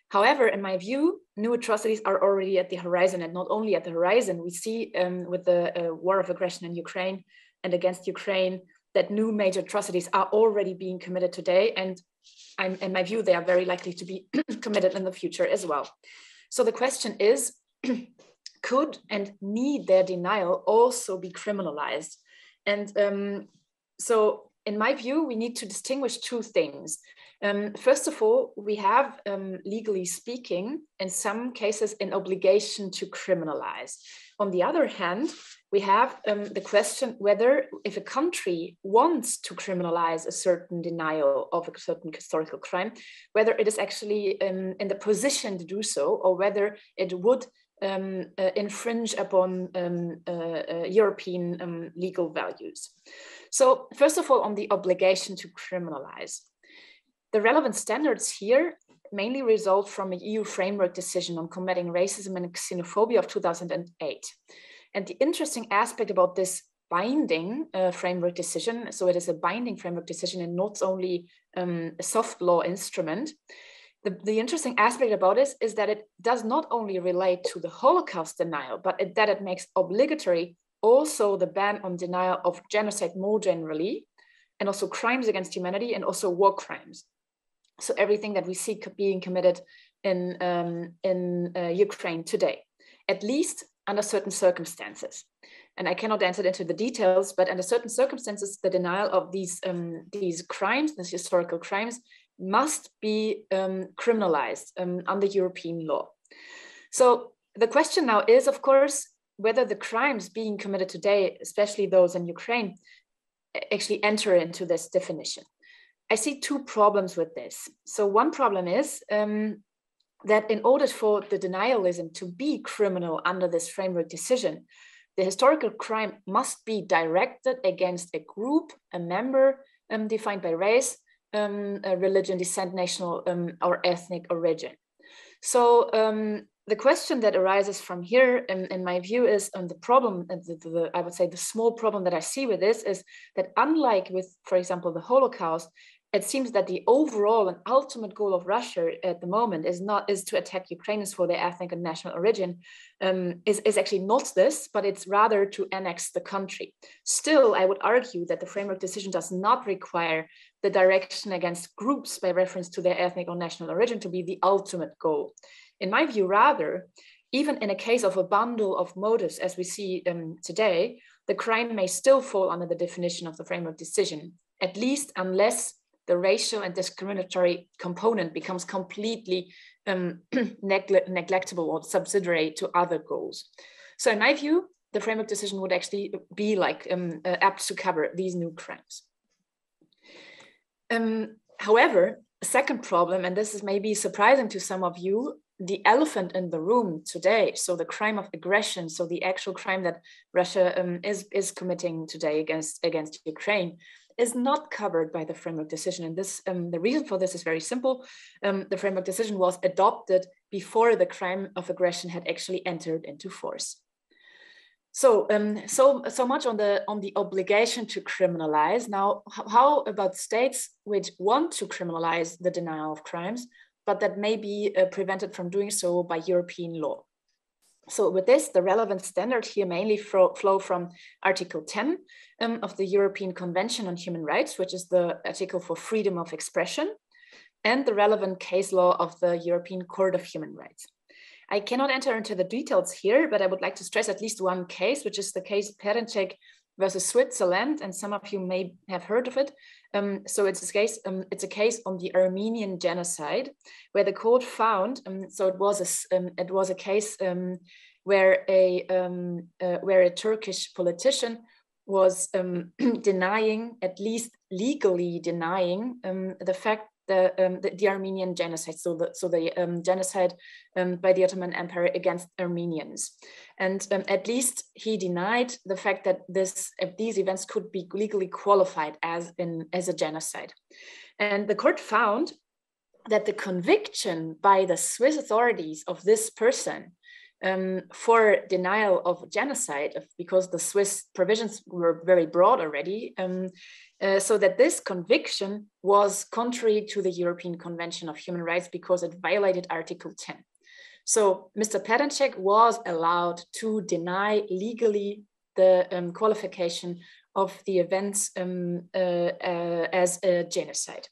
However, in my view, new atrocities are already at the horizon, and not only at the horizon. We see with the war of aggression in Ukraine and against Ukraine that new major atrocities are already being committed today, and in my view, they are very likely to be committed in the future as well. So the question is, could and need their denial also be criminalized? And so in my view, we need to distinguish two things. First of all, we have, legally speaking, in some cases, an obligation to criminalize. On the other hand, we have the question whether, if a country wants to criminalize a certain denial of a certain historical crime, whether it is actually in the position to do so, or whether it would infringe upon European legal values. So first of all, on the obligation to criminalize. The relevant standards here mainly result from an EU framework decision on combating racism and xenophobia of 2008. And the interesting aspect about this binding framework decision, so it is a binding framework decision and not only a soft law instrument, the interesting aspect about this is that it does not only relate to the Holocaust denial, but that it makes obligatory also the ban on denial of genocide more generally, and also crimes against humanity, and also war crimes. So everything that we see being committed in Ukraine today, at least under certain circumstances. and I cannot answer into the details, but under certain circumstances, the denial of these crimes, these historical crimes, must be criminalized under European law. So the question now is, of course, whether the crimes being committed today, especially those in Ukraine, actually enter into this definition. I see two problems with this. So one problem is that in order for the denialism to be criminal under this framework decision, the historical crime must be directed against a group, a member defined by race, religion, descent, national or ethnic origin. So the question that arises from here, in my view, is the problem, I would say the small problem that I see with this is that unlike with, for example, the Holocaust, it seems that the overall and ultimate goal of Russia at the moment is to attack Ukrainians for their ethnic and national origin, is actually not this, but it's rather to annex the country. Still, I would argue that the framework decision does not require the direction against groups by reference to their ethnic or national origin to be the ultimate goal. In my view, rather, even in a case of a bundle of motives, as we see today, the crime may still fall under the definition of the framework decision, at least unless the racial and discriminatory component becomes completely neglectable or subsidiary to other goals. So in my view, the framework decision would actually be like apt to cover these new crimes. However, a second problem, and this is maybe surprising to some of you, the elephant in the room today, so the crime of aggression, so the actual crime that Russia is committing today against Ukraine, is not covered by the framework decision. And this, the reason for this is very simple. The framework decision was adopted before the crime of aggression had actually entered into force. So, so much on the obligation to criminalize. Now, how about states which want to criminalize the denial of crimes, but that may be prevented from doing so by European law? So with this, the relevant standards here mainly flow from Article 10 of the European Convention on Human Rights, which is the article for freedom of expression, and the relevant case law of the European Court of Human Rights. I cannot enter into the details here, but I would like to stress at least one case, which is the case Perencek versus Switzerland, and some of you may have heard of it. So it's a case on the Armenian genocide, where the court found. So it was a case where a Turkish politician was denying, at least legally denying, the fact that the Armenian genocide, so the genocide by the Ottoman Empire against Armenians, and at least he denied the fact that these events could be legally qualified as a genocide. And the court found that the conviction by the Swiss authorities of this person for denial of genocide, because the Swiss provisions were very broad already, so that this conviction was contrary to the European Convention of Human Rights because it violated Article 10. So Mr. Perencek was allowed to deny legally the qualification of the events as a genocide.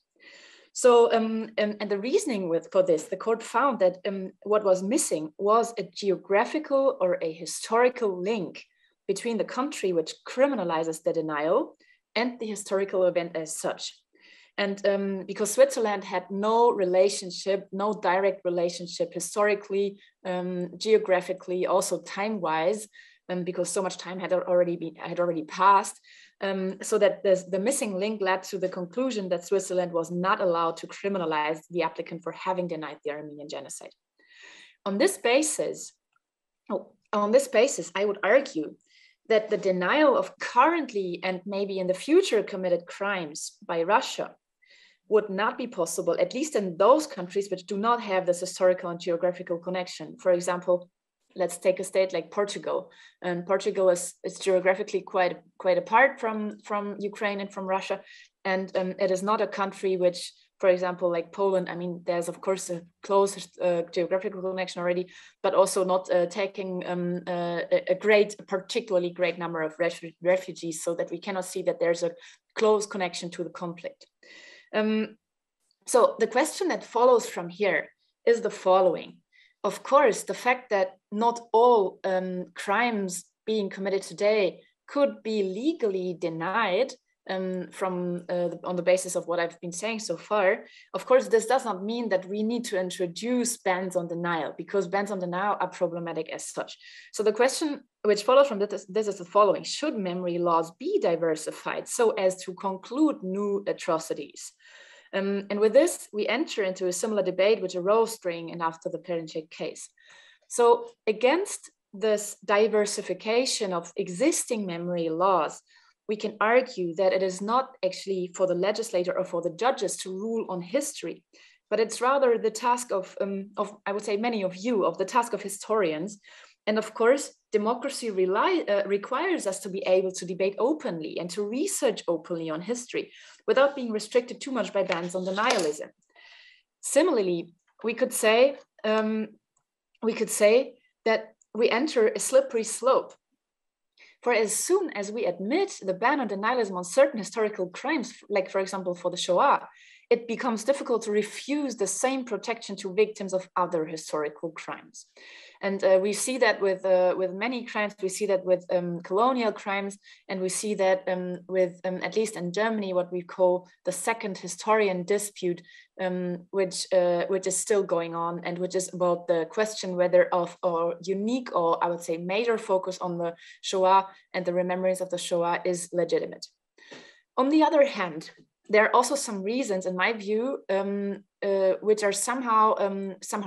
So, and the reasoning for this, the court found that what was missing was a geographical or a historical link between the country which criminalizes the denial and the historical event as such. And because Switzerland had no relationship, no direct relationship historically, geographically, also time-wise, because so much time had already passed, so that the missing link led to the conclusion that Switzerland was not allowed to criminalize the applicant for having denied the Armenian genocide. On this basis, I would argue that the denial of currently and maybe in the future committed crimes by Russia would not be possible, at least in those countries which do not have this historical and geographical connection. For example, let's take a state like Portugal, and Portugal is geographically quite apart from Ukraine and from Russia, and it is not a country which, for example, like Poland. I mean, there's of course a close geographical connection already, but also not taking a particularly great number of refugees, so that we cannot see that there's a close connection to the conflict. So the question that follows from here is the following. Of course, the fact that not all crimes being committed today could be legally denied from on the basis of what I've been saying so far. Of course, this does not mean that we need to introduce bans on denial, because bans on denial are problematic as such. So the question which follows from this is the following: should memory laws be diversified so as to conclude new atrocities? And with this, we enter into a similar debate which arose during and after the Perencik case. So against this diversification of existing memory laws, we can argue that it is not actually for the legislator or for the judges to rule on history, but it's rather the task of I would say, many of you, of the task of historians. And of course, democracy requires us to be able to debate openly and to research openly on history without being restricted too much by bans on denialism. Similarly, we could say that we enter a slippery slope. For as soon as we admit the ban on denialism on certain historical crimes, like for example for the Shoah, it becomes difficult to refuse the same protection to victims of other historical crimes. And we see that with many crimes. We see that with colonial crimes, and we see that with, at least in Germany, what we call the second historian dispute, which is still going on, and which is about the question whether of our unique, or I would say major, focus on the Shoah and the remembrance of the Shoah is legitimate. On the other hand, there are also some reasons, in my view, which are somehow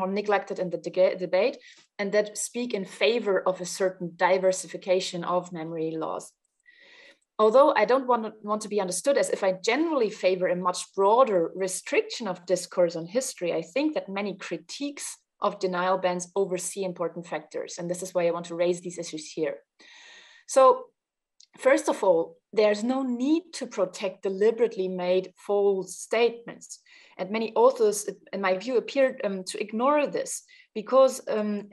neglected in the debate, and that speak in favor of a certain diversification of memory laws. Although I don't want to be understood as if I generally favor a much broader restriction of discourse on history, I think that many critiques of denial bans oversee important factors, and this is why I want to raise these issues here. So, first of all, there's no need to protect deliberately made false statements. And many authors, in my view, appeared to ignore this, because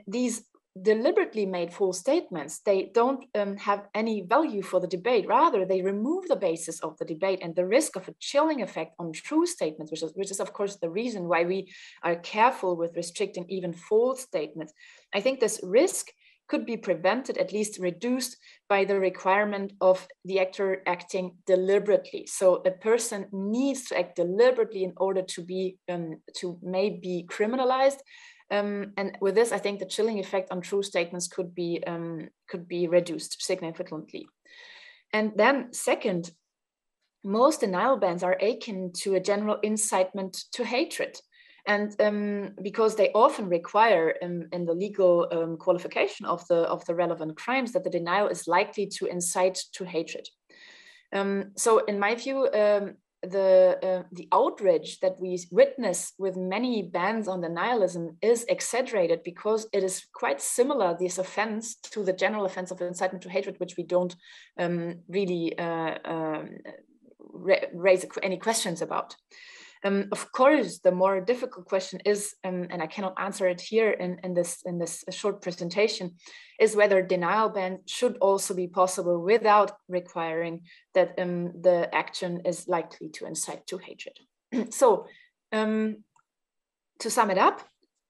these deliberately made false statements, they don't have any value for the debate. Rather, they remove the basis of the debate and the risk of a chilling effect on true statements, which is of course the reason why we are careful with restricting even false statements. I think this risk could be prevented, at least reduced, by the requirement of the actor acting deliberately. So a person needs to act deliberately in order to be maybe criminalized. And with this, I think the chilling effect on true statements could be reduced significantly. And then second, most denial bans are akin to a general incitement to hatred. And because they often require, in the legal qualification of the relevant crimes, that the denial is likely to incite to hatred. So in my view, the outrage that we witness with many bans on denialism is exaggerated, because it is quite similar, this offense, to the general offense of incitement to hatred, which we don't really raise any questions about. Of course, the more difficult question is, and I cannot answer it here in this short presentation, is whether denial ban should also be possible without requiring that the action is likely to incite to hatred. So, to sum it up,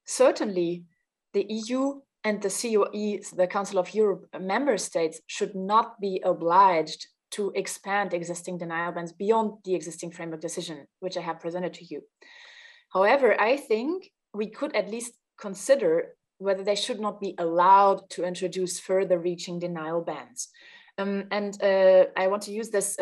certainly the EU and the COE, the Council of Europe member states, should not be obliged to expand existing denial bans beyond the existing framework decision, which I have presented to you. However, I think we could at least consider whether they should not be allowed to introduce further reaching denial bans. And I want to use this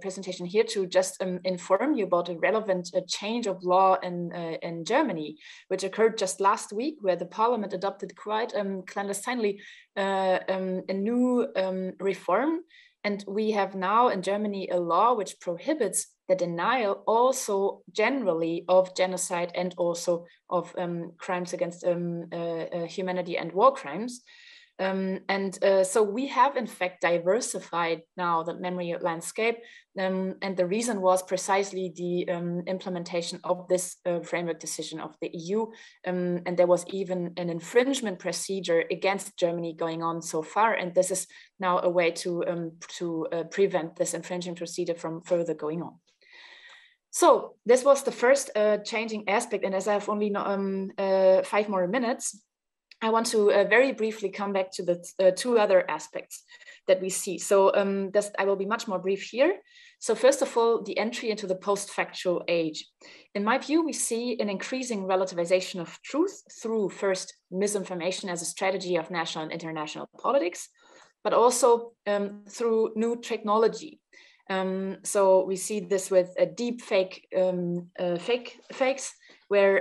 presentation here to just inform you about a relevant change of law in Germany, which occurred just last week, where the parliament adopted quite clandestinely a new reform. And we have now in Germany a law which prohibits the denial also generally of genocide and also of crimes against humanity and war crimes. So we have in fact diversified now the memory landscape, and the reason was precisely the implementation of this framework decision of the EU, and there was even an infringement procedure against Germany going on so far, and this is now a way to prevent this infringement procedure from further going on. So this was the first changing aspect, and as I have only 5 more minutes, I want to very briefly come back to the two other aspects that we see. So I will be much more brief here. So first of all, the entry into the post-factual age. In my view, we see an increasing relativization of truth through first misinformation as a strategy of national and international politics, but also through new technology. So we see this with a deep fake, fakes, where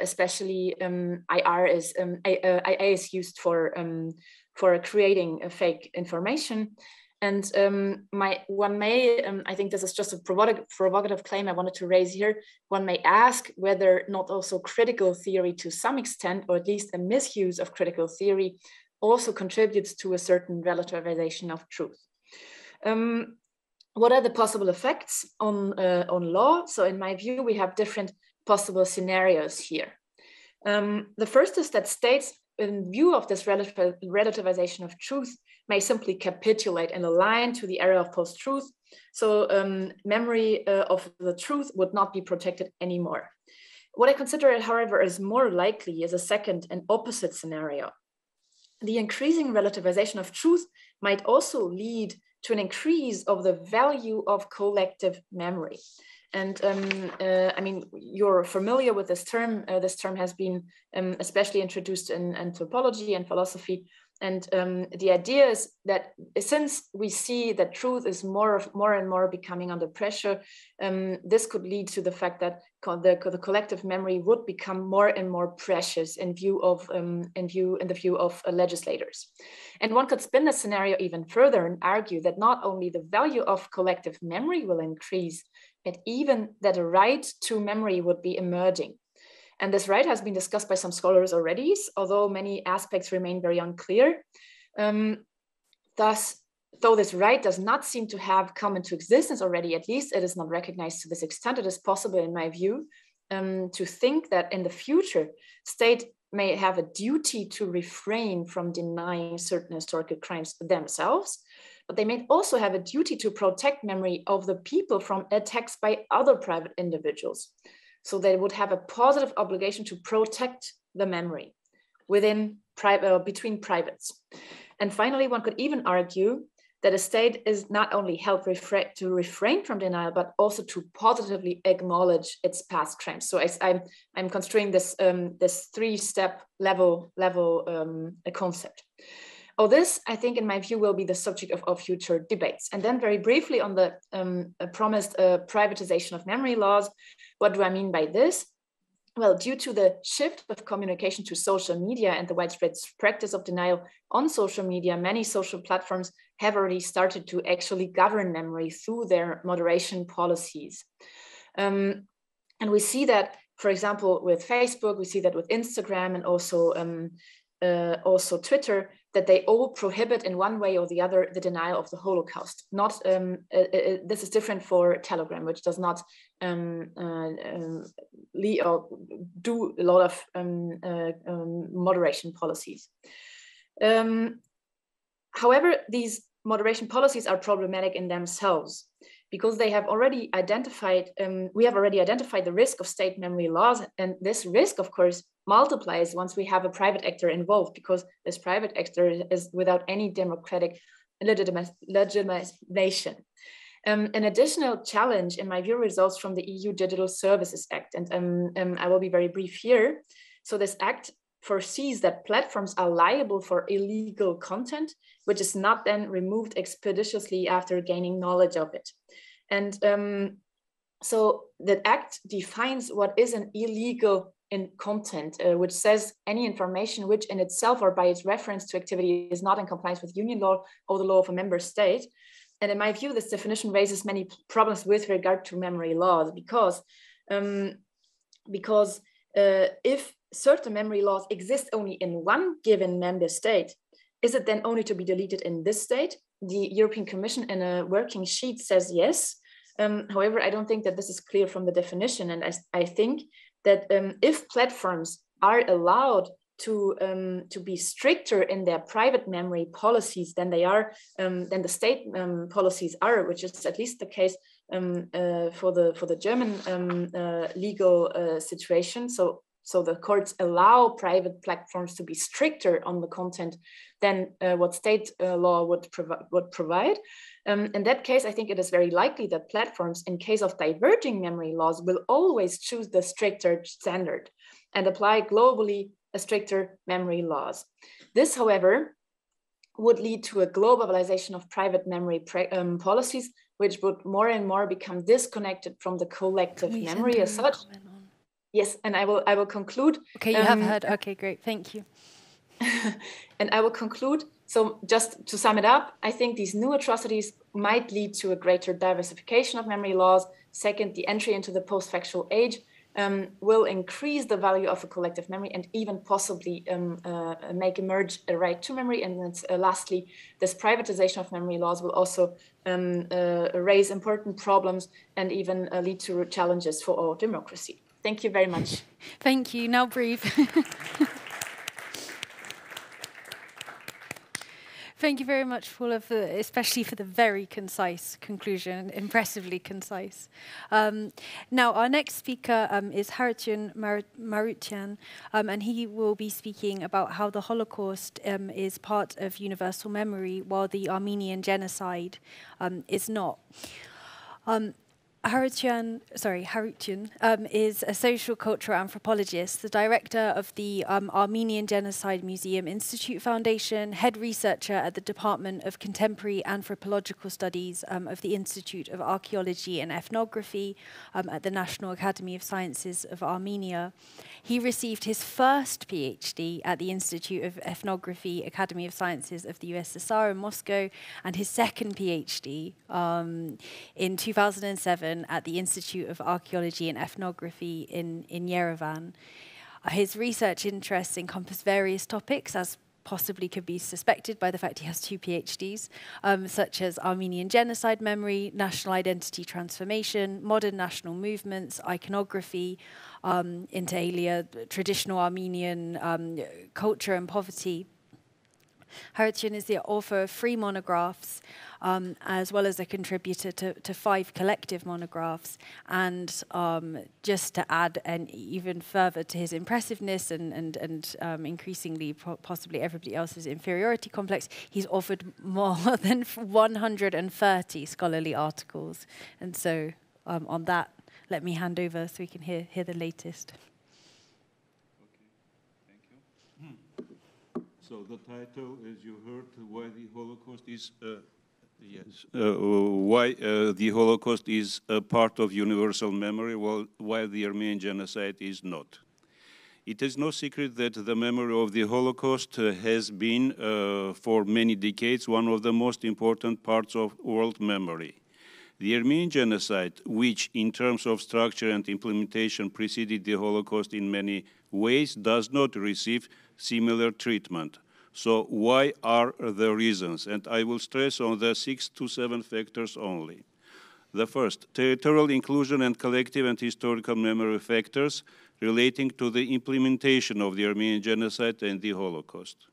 especially IA is used for creating a fake information. And I think this is just a provocative claim I wanted to raise here. One may ask whether not also critical theory to some extent, or at least a misuse of critical theory, also contributes to a certain relativization of truth. What are the possible effects on law? So in my view, we have different possible scenarios here. The first is that states, in view of this relativization of truth, may simply capitulate and align to the area of post-truth. So memory of the truth would not be protected anymore. What I consider, however, is more likely is a second and opposite scenario. The increasing relativization of truth might also lead to an increase of the value of collective memory. And I mean, you're familiar with this term. This term has been especially introduced in anthropology and philosophy. And the idea is that since we see that truth is more and more becoming under pressure, this could lead to the fact that the collective memory would become more and more precious in the view of legislators. And one could spin the scenario even further and argue that not only the value of collective memory will increase, but even that a right to memory would be emerging. And this right has been discussed by some scholars already, although many aspects remain very unclear. Thus, though this right does not seem to have come into existence already, at least it is not recognized to this extent, it is possible, in my view, to think that in the future, state may have a duty to refrain from denying certain historical crimes themselves, but they may also have a duty to protect memory of the people from attacks by other private individuals. So they would have a positive obligation to protect the memory within between privates. And finally, one could even argue that a state is not only held to refrain from denial, but also to positively acknowledge its past crimes. So I'm construing this, this three-step level concept. All this, I think, in my view, will be the subject of future debates. And then very briefly on the promised privatization of memory laws. What do I mean by this? Well, due to the shift of communication to social media and the widespread practice of denial on social media, many social platforms have already started to actually govern memory through their moderation policies. And we see that, for example, with Facebook, we see that with Instagram, and also Twitter, that they all prohibit in one way or the other the denial of the Holocaust. Not this is different for Telegram, which does not do a lot of moderation policies. However, these moderation policies are problematic in themselves, because they have already identified, we have already identified the risk of state memory laws, and this risk, of course, multiplies once we have a private actor involved, because this private actor is without any democratic legitimation. An additional challenge, in my view, results from the EU Digital Services Act, and I will be very brief here. So this act foresees that platforms are liable for illegal content, which is not then removed expeditiously after gaining knowledge of it. And so the act defines what is an illegal content, which says any information which in itself or by its reference to activity is not in compliance with union law or the law of a member state. And in my view, this definition raises many problems with regard to memory laws, because if certain memory laws exist only in one given member state, is it then only to be deleted in this state? The European Commission in a working sheet says yes. However, I don't think that this is clear from the definition, and I think that if platforms are allowed to be stricter in their private memory policies than they are, than the state policies are, which is at least the case for the German legal situation. So So the courts allow private platforms to be stricter on the content than what state law would provide. In that case, I think it is very likely that platforms, in case of diverging memory laws, will always choose the stricter standard and apply globally a stricter memory laws. This, however, would lead to a globalization of private memory policies, which would more and more become disconnected from the collective memory as such. Yes, and I will conclude. Okay, you have heard. Okay, great. Thank you. And I will conclude. So just to sum it up, I think these new atrocities might lead to a greater diversification of memory laws. Second, the entry into the post-factual age will increase the value of a collective memory and even possibly make emerge a right to memory. And then, lastly, this privatization of memory laws will also raise important problems and even lead to challenges for our democracy. Thank you very much. Thank you. Now breathe. Thank you very much for all of the, especially for the very concise conclusion, impressively concise. Now, our next speaker is Harutyun Marutyan, and he will be speaking about how the Holocaust is part of universal memory, while the Armenian genocide is not. Harutyun is a social cultural anthropologist, the director of the Armenian Genocide Museum-Institute Foundation, head researcher at the Department of Contemporary Anthropological Studies of the Institute of Archaeology and Ethnography at the National Academy of Sciences of Armenia. He received his first PhD at the Institute of Ethnography, Academy of Sciences of the USSR in Moscow, and his second PhD in 2007 at the Institute of Archaeology and Ethnography in Yerevan. His research interests encompass various topics, as possibly could be suspected by the fact he has two PhDs, such as Armenian genocide memory, national identity transformation, modern national movements, iconography, inter alia, traditional Armenian culture and poverty. Harutyun is the author of 3 monographs, as well as a contributor to 5 collective monographs. And just to add an even further to his impressiveness and increasingly possibly everybody else's inferiority complex, he's authored more than 130 scholarly articles. And so on that, let me hand over so we can hear the latest. So the title, as you heard, why the Holocaust is the Holocaust is a part of universal memory, while the Armenian genocide is not. It is no secret that the memory of the Holocaust has been, for many decades, one of the most important parts of world memory. The Armenian genocide, which in terms of structure and implementation preceded the Holocaust in many ways, does not receive similar treatment. So why are the reasons? And I will stress on the 6 to 7 factors only. The first, territorial inclusion and collective and historical memory factors relating to the implementation of the Armenian genocide and the Holocaust.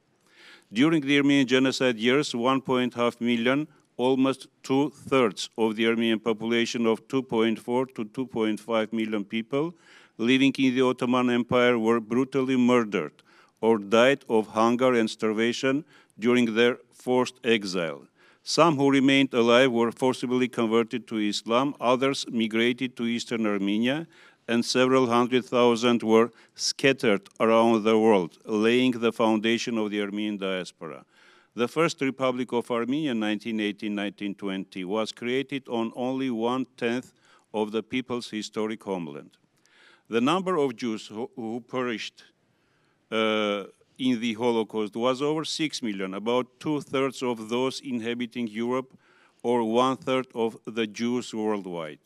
During the Armenian genocide years, 1.5 million almost 2/3 of the Armenian population of 2.4 to 2.5 million people living in the Ottoman Empire were brutally murdered or died of hunger and starvation during their forced exile. Some who remained alive were forcibly converted to Islam, others migrated to eastern Armenia, and several hundred thousand were scattered around the world, laying the foundation of the Armenian diaspora. The First Republic of Armenia, 1918-1920, was created on only 1/10 of the people's historic homeland. The number of Jews who perished in the Holocaust was over 6 million, about 2/3 of those inhabiting Europe, or 1/3 of the Jews worldwide.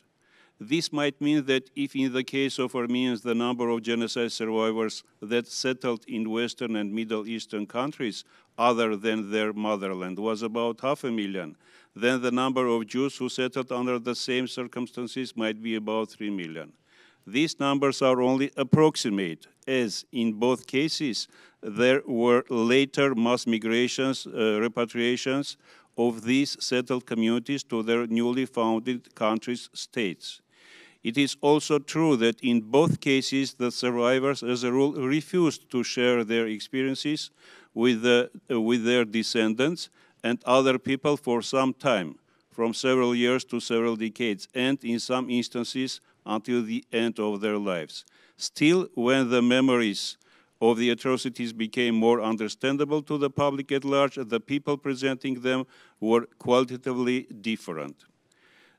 This might mean that if in the case of Armenians the number of genocide survivors that settled in Western and Middle Eastern countries other than their motherland was about 500,000, then the number of Jews who settled under the same circumstances might be about 3 million. These numbers are only approximate, as in both cases there were later mass migrations, repatriations of these settled communities to their newly founded countries' states. It is also true that in both cases, the survivors, as a rule, refused to share their experiences with their descendants and other people for some time, from several years to several decades, and in some instances, until the end of their lives. Still, when the memories of the atrocities became more understandable to the public at large, the people presenting them were qualitatively different.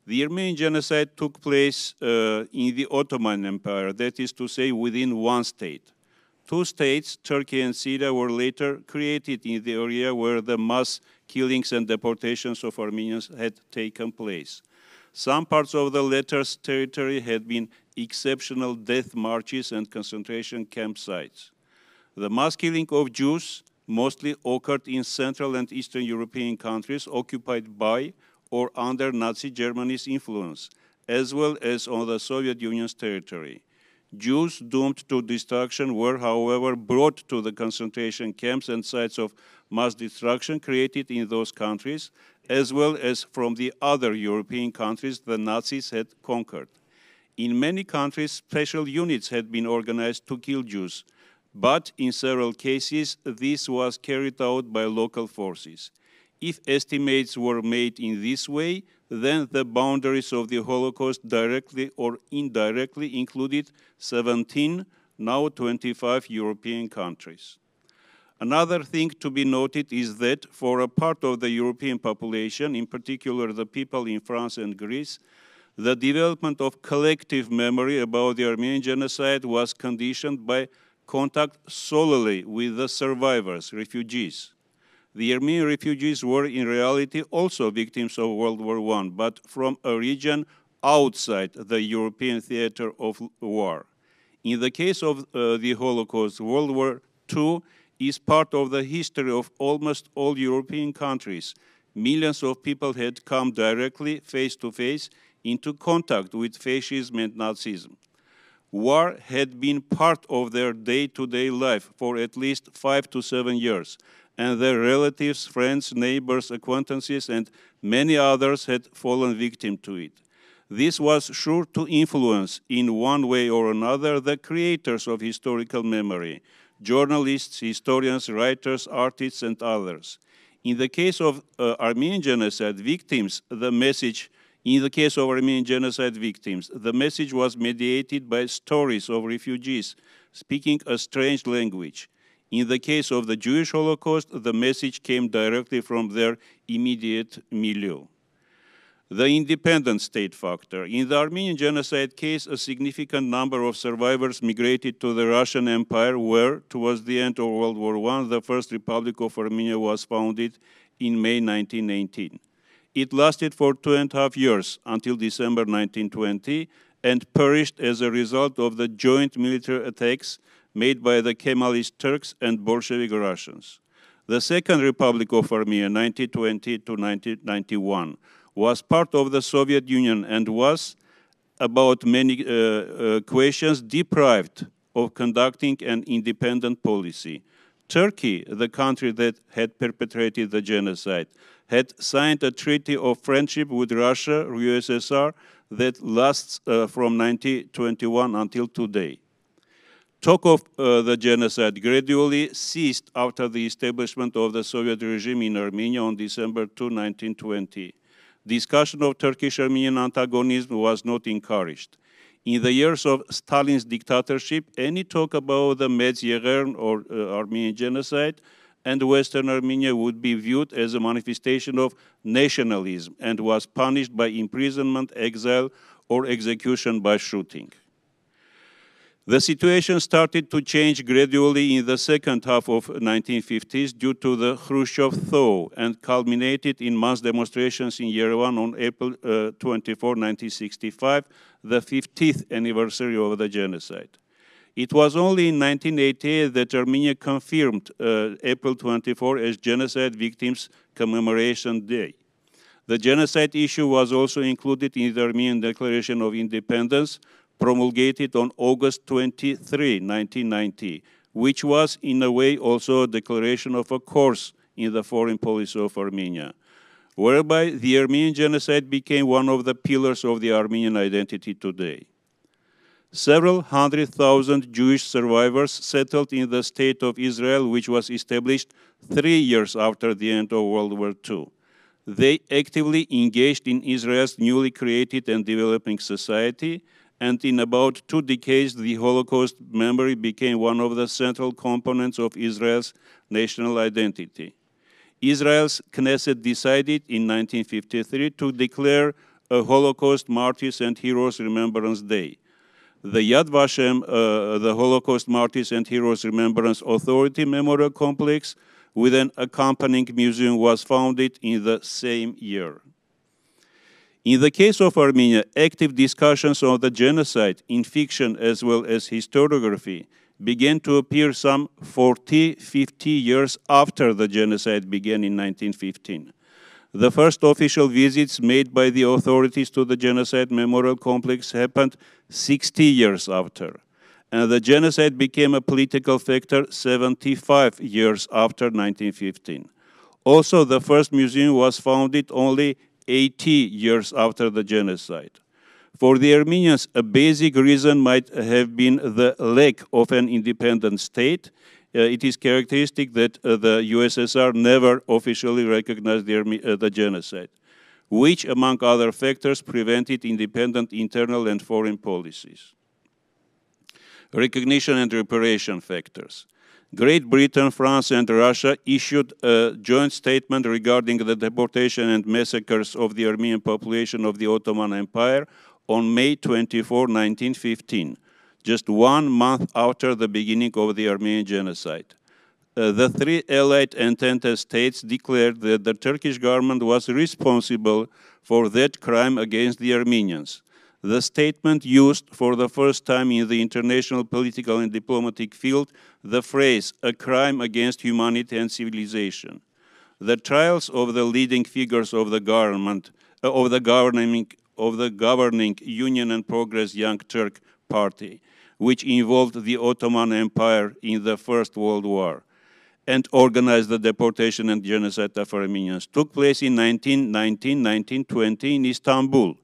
The Armenian Genocide took place in the Ottoman Empire, that is to say, within one state. Two states, Turkey and Syria, were later created in the area where the mass killings and deportations of Armenians had taken place. Some parts of the latter's territory had been exceptional death marches and concentration campsites. The mass killing of Jews mostly occurred in Central and Eastern European countries occupied by or under Nazi Germany's influence, as well as on the Soviet Union's territory. Jews doomed to destruction were, however, brought to the concentration camps and sites of mass destruction created in those countries, as well as from the other European countries the Nazis had conquered. In many countries, special units had been organized to kill Jews, but in several cases, this was carried out by local forces. If estimates were made in this way, then the boundaries of the Holocaust directly or indirectly included 17, now 25 European countries. Another thing to be noted is that for a part of the European population, in particular the people in France and Greece, the development of collective memory about the Armenian Genocide was conditioned by contact solely with the survivors, refugees. The Armenian refugees were in reality also victims of World War I, but from a region outside the European theater of war. In the case of the Holocaust, World War II is part of the history of almost all European countries. Millions of people had come directly, face to face, into contact with fascism and Nazism. War had been part of their day-to-day life for at least 5 to 7 years, and their relatives, friends, neighbors, acquaintances, and many others had fallen victim to it. This was sure to influence, in one way or another, the creators of historical memory, journalists, historians, writers, artists, and others. In the case of Armenian Genocide victims, the message was mediated by stories of refugees speaking a strange language. In the case of the Jewish Holocaust, the message came directly from their immediate milieu. The independent state factor. In the Armenian Genocide case, a significant number of survivors migrated to the Russian Empire, where, towards the end of World War I, the First Republic of Armenia was founded in May 1919. It lasted for 2.5 years, until December 1920, and perished as a result of the joint military attacks made by the Kemalist Turks and Bolshevik Russians. The Second Republic of Armenia, 1920 to 1991, was part of the Soviet Union and was, about many questions, deprived of conducting an independent policy. Turkey, the country that had perpetrated the genocide, had signed a treaty of friendship with Russia, USSR, that lasts from 1921 until today. Talk of the genocide gradually ceased after the establishment of the Soviet regime in Armenia on December 2, 1920. Discussion of Turkish-Armenian antagonism was not encouraged. In the years of Stalin's dictatorship, any talk about the Medz-Yeghern or Armenian genocide and Western Armenia would be viewed as a manifestation of nationalism and was punished by imprisonment, exile, or execution by shooting. The situation started to change gradually in the second half of the 1950s due to the Khrushchev thaw and culminated in mass demonstrations in Yerevan on April 24, 1965, the 50th anniversary of the genocide. It was only in 1988 that Armenia confirmed April 24 as Genocide Victims Commemoration Day. The genocide issue was also included in the Armenian Declaration of Independence, promulgated on August 23, 1990, which was in a way also a declaration of a course in the foreign policy of Armenia, whereby the Armenian genocide became one of the pillars of the Armenian identity today. Several 100,000 Jewish survivors settled in the state of Israel, which was established 3 years after the end of World War II. They actively engaged in Israel's newly created and developing society, and in about 2 decades, the Holocaust memory became one of the central components of Israel's national identity. Israel's Knesset decided in 1953 to declare a Holocaust Martyrs and Heroes Remembrance Day. The Yad Vashem, the Holocaust Martyrs and Heroes Remembrance Authority Memorial Complex, with an accompanying museum, was founded in the same year. In the case of Armenia, active discussions on the genocide in fiction as well as historiography began to appear some 40-50 years after the genocide began in 1915. The first official visits made by the authorities to the genocide memorial complex happened 60 years after, and the genocide became a political factor 75 years after 1915. Also, the first museum was founded only 80 years after the genocide. For the Armenians, a basic reason might have been the lack of an independent state. It is characteristic that the USSR never officially recognized the genocide, which, among other factors, prevented independent internal and foreign policies. Recognition and reparation factors. Great Britain, France, and Russia issued a joint statement regarding the deportation and massacres of the Armenian population of the Ottoman Empire on May 24, 1915, just 1 month after the beginning of the Armenian genocide. The three allied Entente states declared that the Turkish government was responsible for that crime against the Armenians. The statement used for the first time in the international political and diplomatic field the phrase, a crime against humanity and civilization. The trials of the leading figures of the government, of the governing Union and Progress Young Turk Party, which involved the Ottoman Empire in the First World War and organized the deportation and genocide of Armenians, took place in 1919, 1920 in Istanbul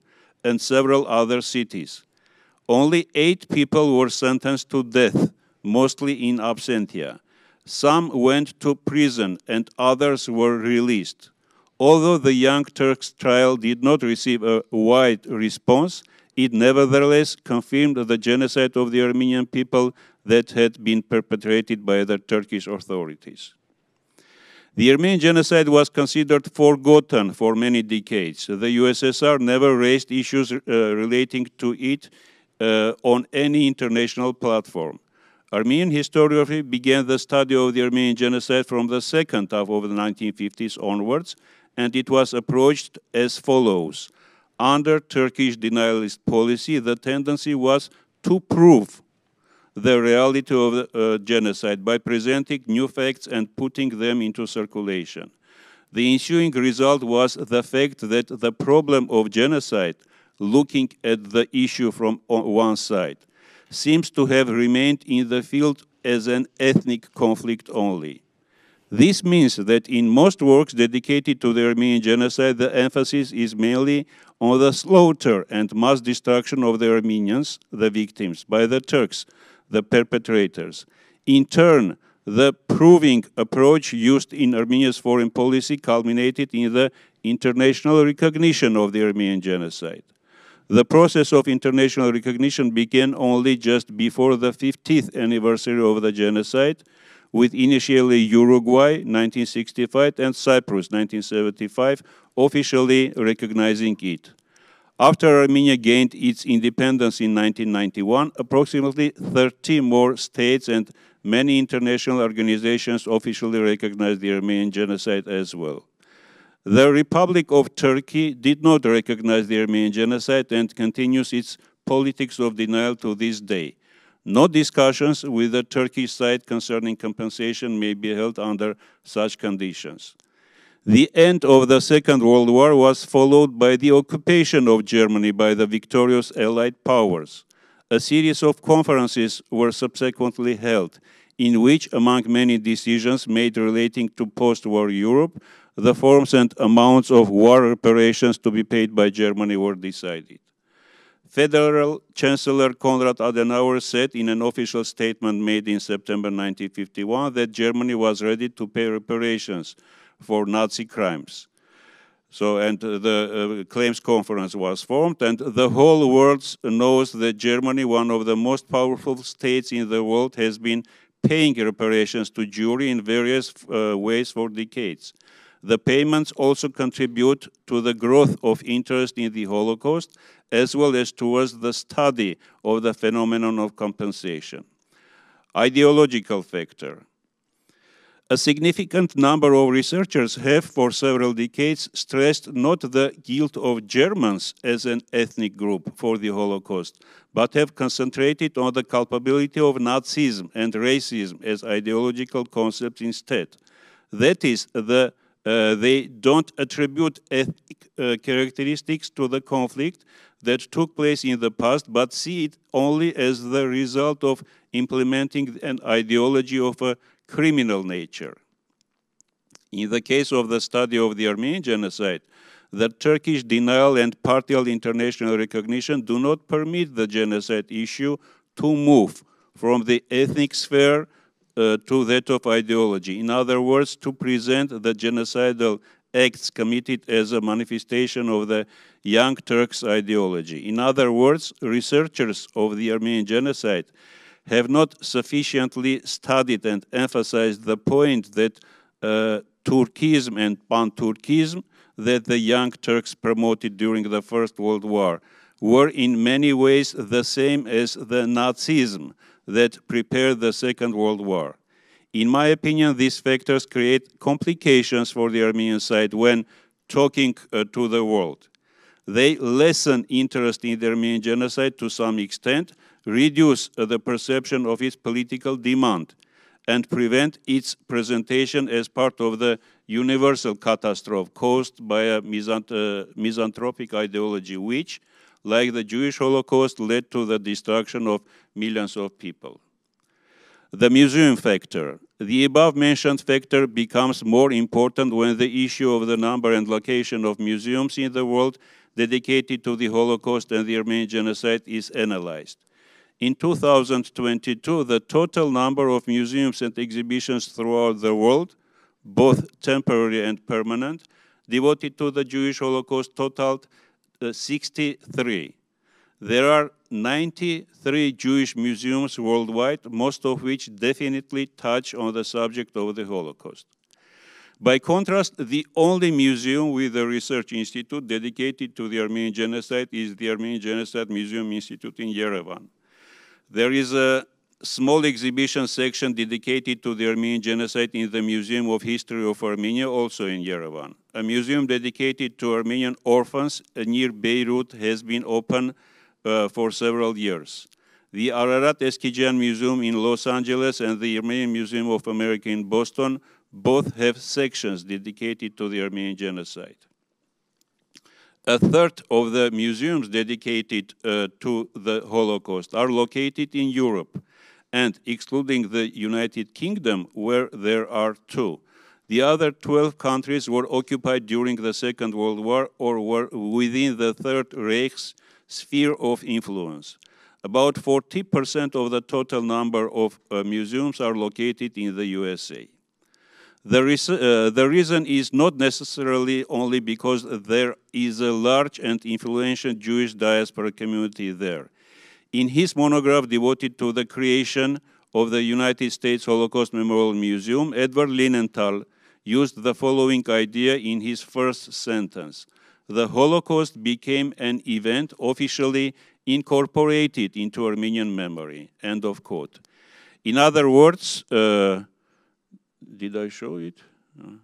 and several other cities. Only 8 people were sentenced to death, mostly in absentia. Some went to prison and others were released. Although the Young Turks trial did not receive a wide response, it nevertheless confirmed the genocide of the Armenian people that had been perpetrated by the Turkish authorities. The Armenian genocide was considered forgotten for many decades. The USSR never raised issues relating to it on any international platform. Armenian historiography began the study of the Armenian genocide from the second half of the 1950s onwards, and it was approached as follows. Under Turkish denialist policy, the tendency was to prove the reality of the, genocide by presenting new facts and putting them into circulation. The ensuing result was the fact that the problem of genocide, looking at the issue from one side, seems to have remained in the field as an ethnic conflict only. This means that in most works dedicated to the Armenian genocide, the emphasis is mainly on the slaughter and mass destruction of the Armenians, the victims, by the Turks, the perpetrators. In turn, the proving approach used in Armenia's foreign policy culminated in the international recognition of the Armenian genocide. The process of international recognition began only just before the 50th anniversary of the genocide, with initially Uruguay, 1965, and Cyprus, 1975, officially recognizing it. After Armenia gained its independence in 1991, approximately 30 more states and many international organizations officially recognized the Armenian genocide as well. The Republic of Turkey did not recognize the Armenian genocide and continues its politics of denial to this day. No discussions with the Turkish side concerning compensation may be held under such conditions. The end of the Second World War was followed by the occupation of Germany by the victorious Allied powers. A series of conferences were subsequently held, in which, among many decisions made relating to post-war Europe, the forms and amounts of war reparations to be paid by Germany were decided. Federal Chancellor Konrad Adenauer said in an official statement made in September 1951 that Germany was ready to pay reparations for Nazi crimes. So, and the claims conference was formed, and the whole world knows that Germany, one of the most powerful states in the world, has been paying reparations to Jewry in various ways for decades. The payments also contribute to the growth of interest in the Holocaust, as well as towards the study of the phenomenon of compensation. Ideological factor. A significant number of researchers have, for several decades, stressed not the guilt of Germans as an ethnic group for the Holocaust, but have concentrated on the culpability of Nazism and racism as ideological concepts instead. That is, they don't attribute ethnic characteristics to the conflict that took place in the past, but see it only as the result of implementing an ideology of a criminal nature. In the case of the study of the Armenian genocide, the Turkish denial and partial international recognition do not permit the genocide issue to move from the ethnic sphere to that of ideology. In other words, to present the genocidal acts committed as a manifestation of the Young Turks ideology. In other words, researchers of the Armenian genocide have not sufficiently studied and emphasized the point that Turkism and pan-Turkism that the Young Turks promoted during the First World War were in many ways the same as the Nazism that prepared the Second World War. In my opinion, these factors create complications for the Armenian side when talking to the world. They lessen interest in the Armenian genocide to some extent, reduce the perception of its political demand, and prevent its presentation as part of the universal catastrophe caused by a misanthropic ideology which, like the Jewish Holocaust, led to the destruction of millions of people. The museum factor. The above-mentioned factor becomes more important when the issue of the number and location of museums in the world dedicated to the Holocaust and the Armenian genocide is analyzed. In 2022, the total number of museums and exhibitions throughout the world, both temporary and permanent, devoted to the Jewish Holocaust totaled 63. There are 93 Jewish museums worldwide, most of which definitely touch on the subject of the Holocaust. By contrast, the only museum with a research institute dedicated to the Armenian genocide is the Armenian Genocide Museum-Institute in Yerevan. There is a small exhibition section dedicated to the Armenian genocide in the Museum of History of Armenia, also in Yerevan. A museum dedicated to Armenian orphans near Beirut has been open for several years. The Ararat Eskijan Museum in Los Angeles and the Armenian Museum of America in Boston both have sections dedicated to the Armenian genocide. A third of the museums dedicated to the Holocaust are located in Europe, and excluding the United Kingdom, where there are two. The other 12 countries were occupied during the Second World War or were within the Third Reich's sphere of influence. About 40% of the total number of museums are located in the USA. The reason is not necessarily only because there is a large and influential Jewish diaspora community there. In his monograph devoted to the creation of the United States Holocaust Memorial Museum, Edward Linenthal used the following idea in his first sentence. The Holocaust became an event officially incorporated into Armenian memory, end of quote. In other words, did I show it? No.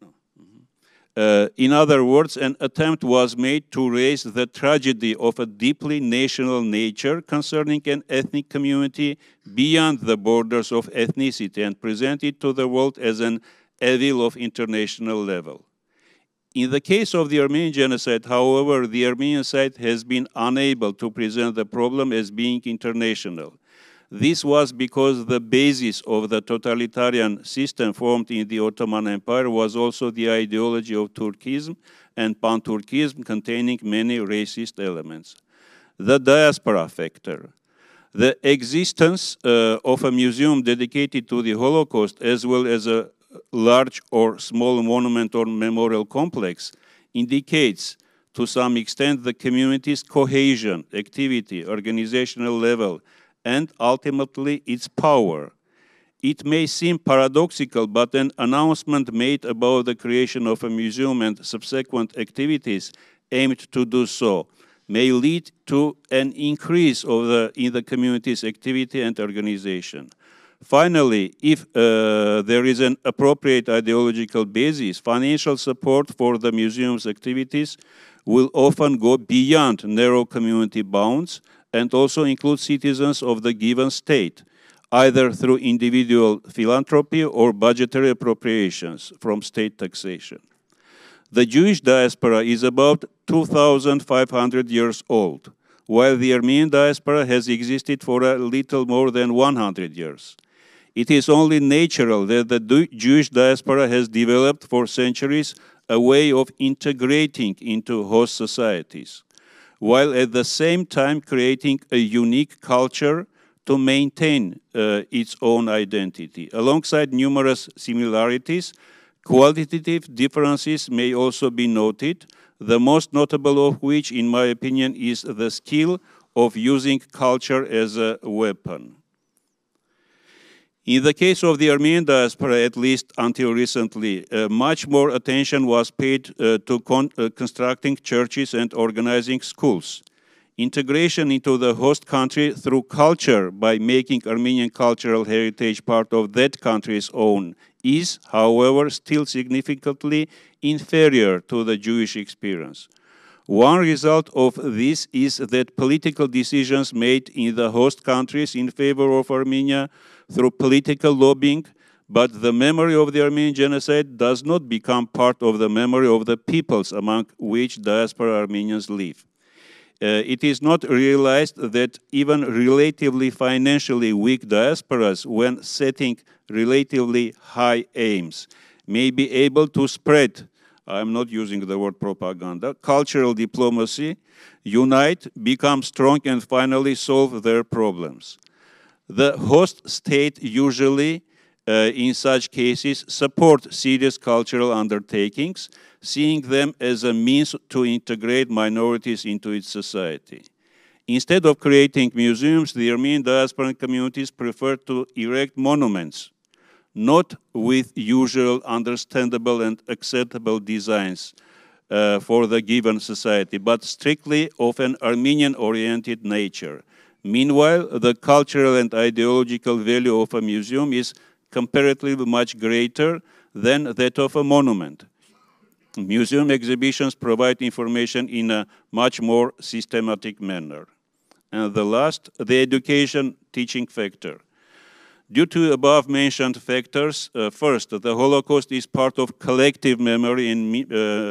No. Mm-hmm. In other words, an attempt was made to raise the tragedy of a deeply national nature concerning an ethnic community beyond the borders of ethnicity and present it to the world as an evil of international level. In the case of the Armenian genocide, however, the Armenian side has been unable to present the problem as being international. This was because the basis of the totalitarian system formed in the Ottoman Empire was also the ideology of Turkism and pan-Turkism containing many racist elements. The diaspora factor. The existence of a museum dedicated to the Holocaust, as well as a large or small monument or memorial complex, indicates to some extent the community's cohesion, activity, organizational level, and ultimately its power. It may seem paradoxical, but an announcement made about the creation of a museum and subsequent activities aimed to do so may lead to an increase of in the community's activity and organization. Finally, if there is an appropriate ideological basis, financial support for the museum's activities will often go beyond narrow community bounds and also include citizens of the given state, either through individual philanthropy or budgetary appropriations from state taxation. The Jewish diaspora is about 2,500 years old, while the Armenian diaspora has existed for a little more than 100 years. It is only natural that the Jewish diaspora has developed for centuries a way of integrating into host societies, while at the same time creating a unique culture to maintain its own identity. Alongside numerous similarities, qualitative differences may also be noted, the most notable of which, in my opinion, is the skill of using culture as a weapon. In the case of the Armenian diaspora, at least until recently, much more attention was paid to constructing churches and organizing schools. Integration into the host country through culture by making Armenian cultural heritage part of that country's own is, however, still significantly inferior to the Jewish experience. One result of this is that political decisions made in the host countries in favor of Armenia through political lobbying, but the memory of the Armenian genocide does not become part of the memory of the peoples among which diaspora Armenians live. It is not realized that even relatively financially weak diasporas, when setting relatively high aims, may be able to spread, I'm not using the word propaganda, cultural diplomacy, unite, become strong, and finally solve their problems. The host state usually, in such cases, support serious cultural undertakings, seeing them as a means to integrate minorities into its society. Instead of creating museums, the Armenian diaspora communities prefer to erect monuments, not with usual understandable and acceptable designs for the given society, but strictly of an Armenian-oriented nature. Meanwhile, the cultural and ideological value of a museum is comparatively much greater than that of a monument. Museum exhibitions provide information in a much more systematic manner. And the last, the education teaching factor. Due to above-mentioned factors, first, the Holocaust is part of collective memory in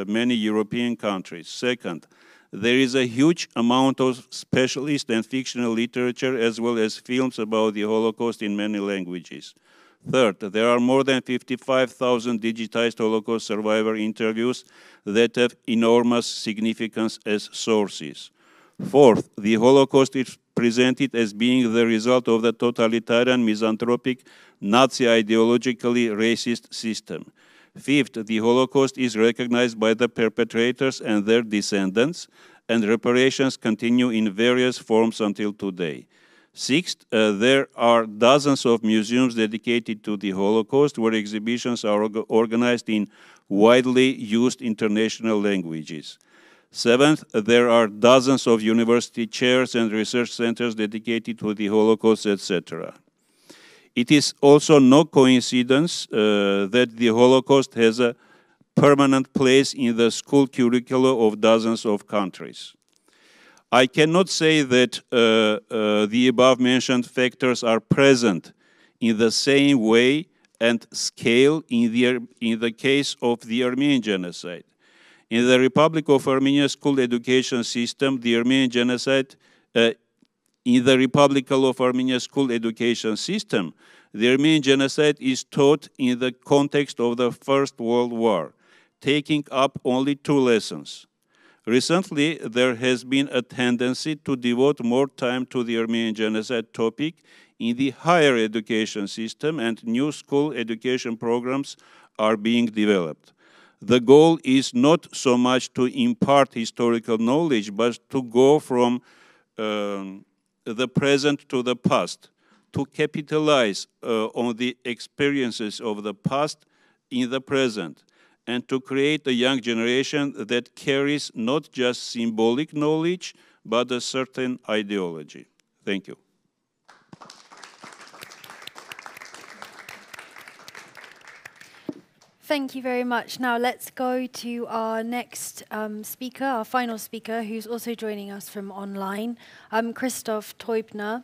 many European countries. Second, there is a huge amount of specialist and fictional literature as well as films about the Holocaust in many languages. Third, there are more than 55,000 digitized Holocaust survivor interviews that have enormous significance as sources. Fourth, the Holocaust is presented as being the result of the totalitarian, misanthropic, Nazi ideologically racist system. Fifth, the Holocaust is recognized by the perpetrators and their descendants, and reparations continue in various forms until today. Sixth, there are dozens of museums dedicated to the Holocaust where exhibitions are organized in widely used international languages. Seventh, there are dozens of university chairs and research centers dedicated to the Holocaust, etc. It is also no coincidence that the Holocaust has a permanent place in the school curricula of dozens of countries. I cannot say that the above-mentioned factors are present in the same way and scale in the case of the Armenian genocide. In the Republic of Armenia school education system, the Armenian genocide the Armenian genocide is taught in the context of the First World War, taking up only two lessons. Recently, there has been a tendency to devote more time to the Armenian Genocide topic in the higher education system, and new school education programs are being developed. The goal is not so much to impart historical knowledge, but to go from the present to the past, to capitalize on the experiences of the past in the present, and to create a young generation that carries not just symbolic knowledge, but a certain ideology. Thank you. Thank you very much. Now let's go to our next speaker, our final speaker, who's also joining us from online, Christoph Teubner,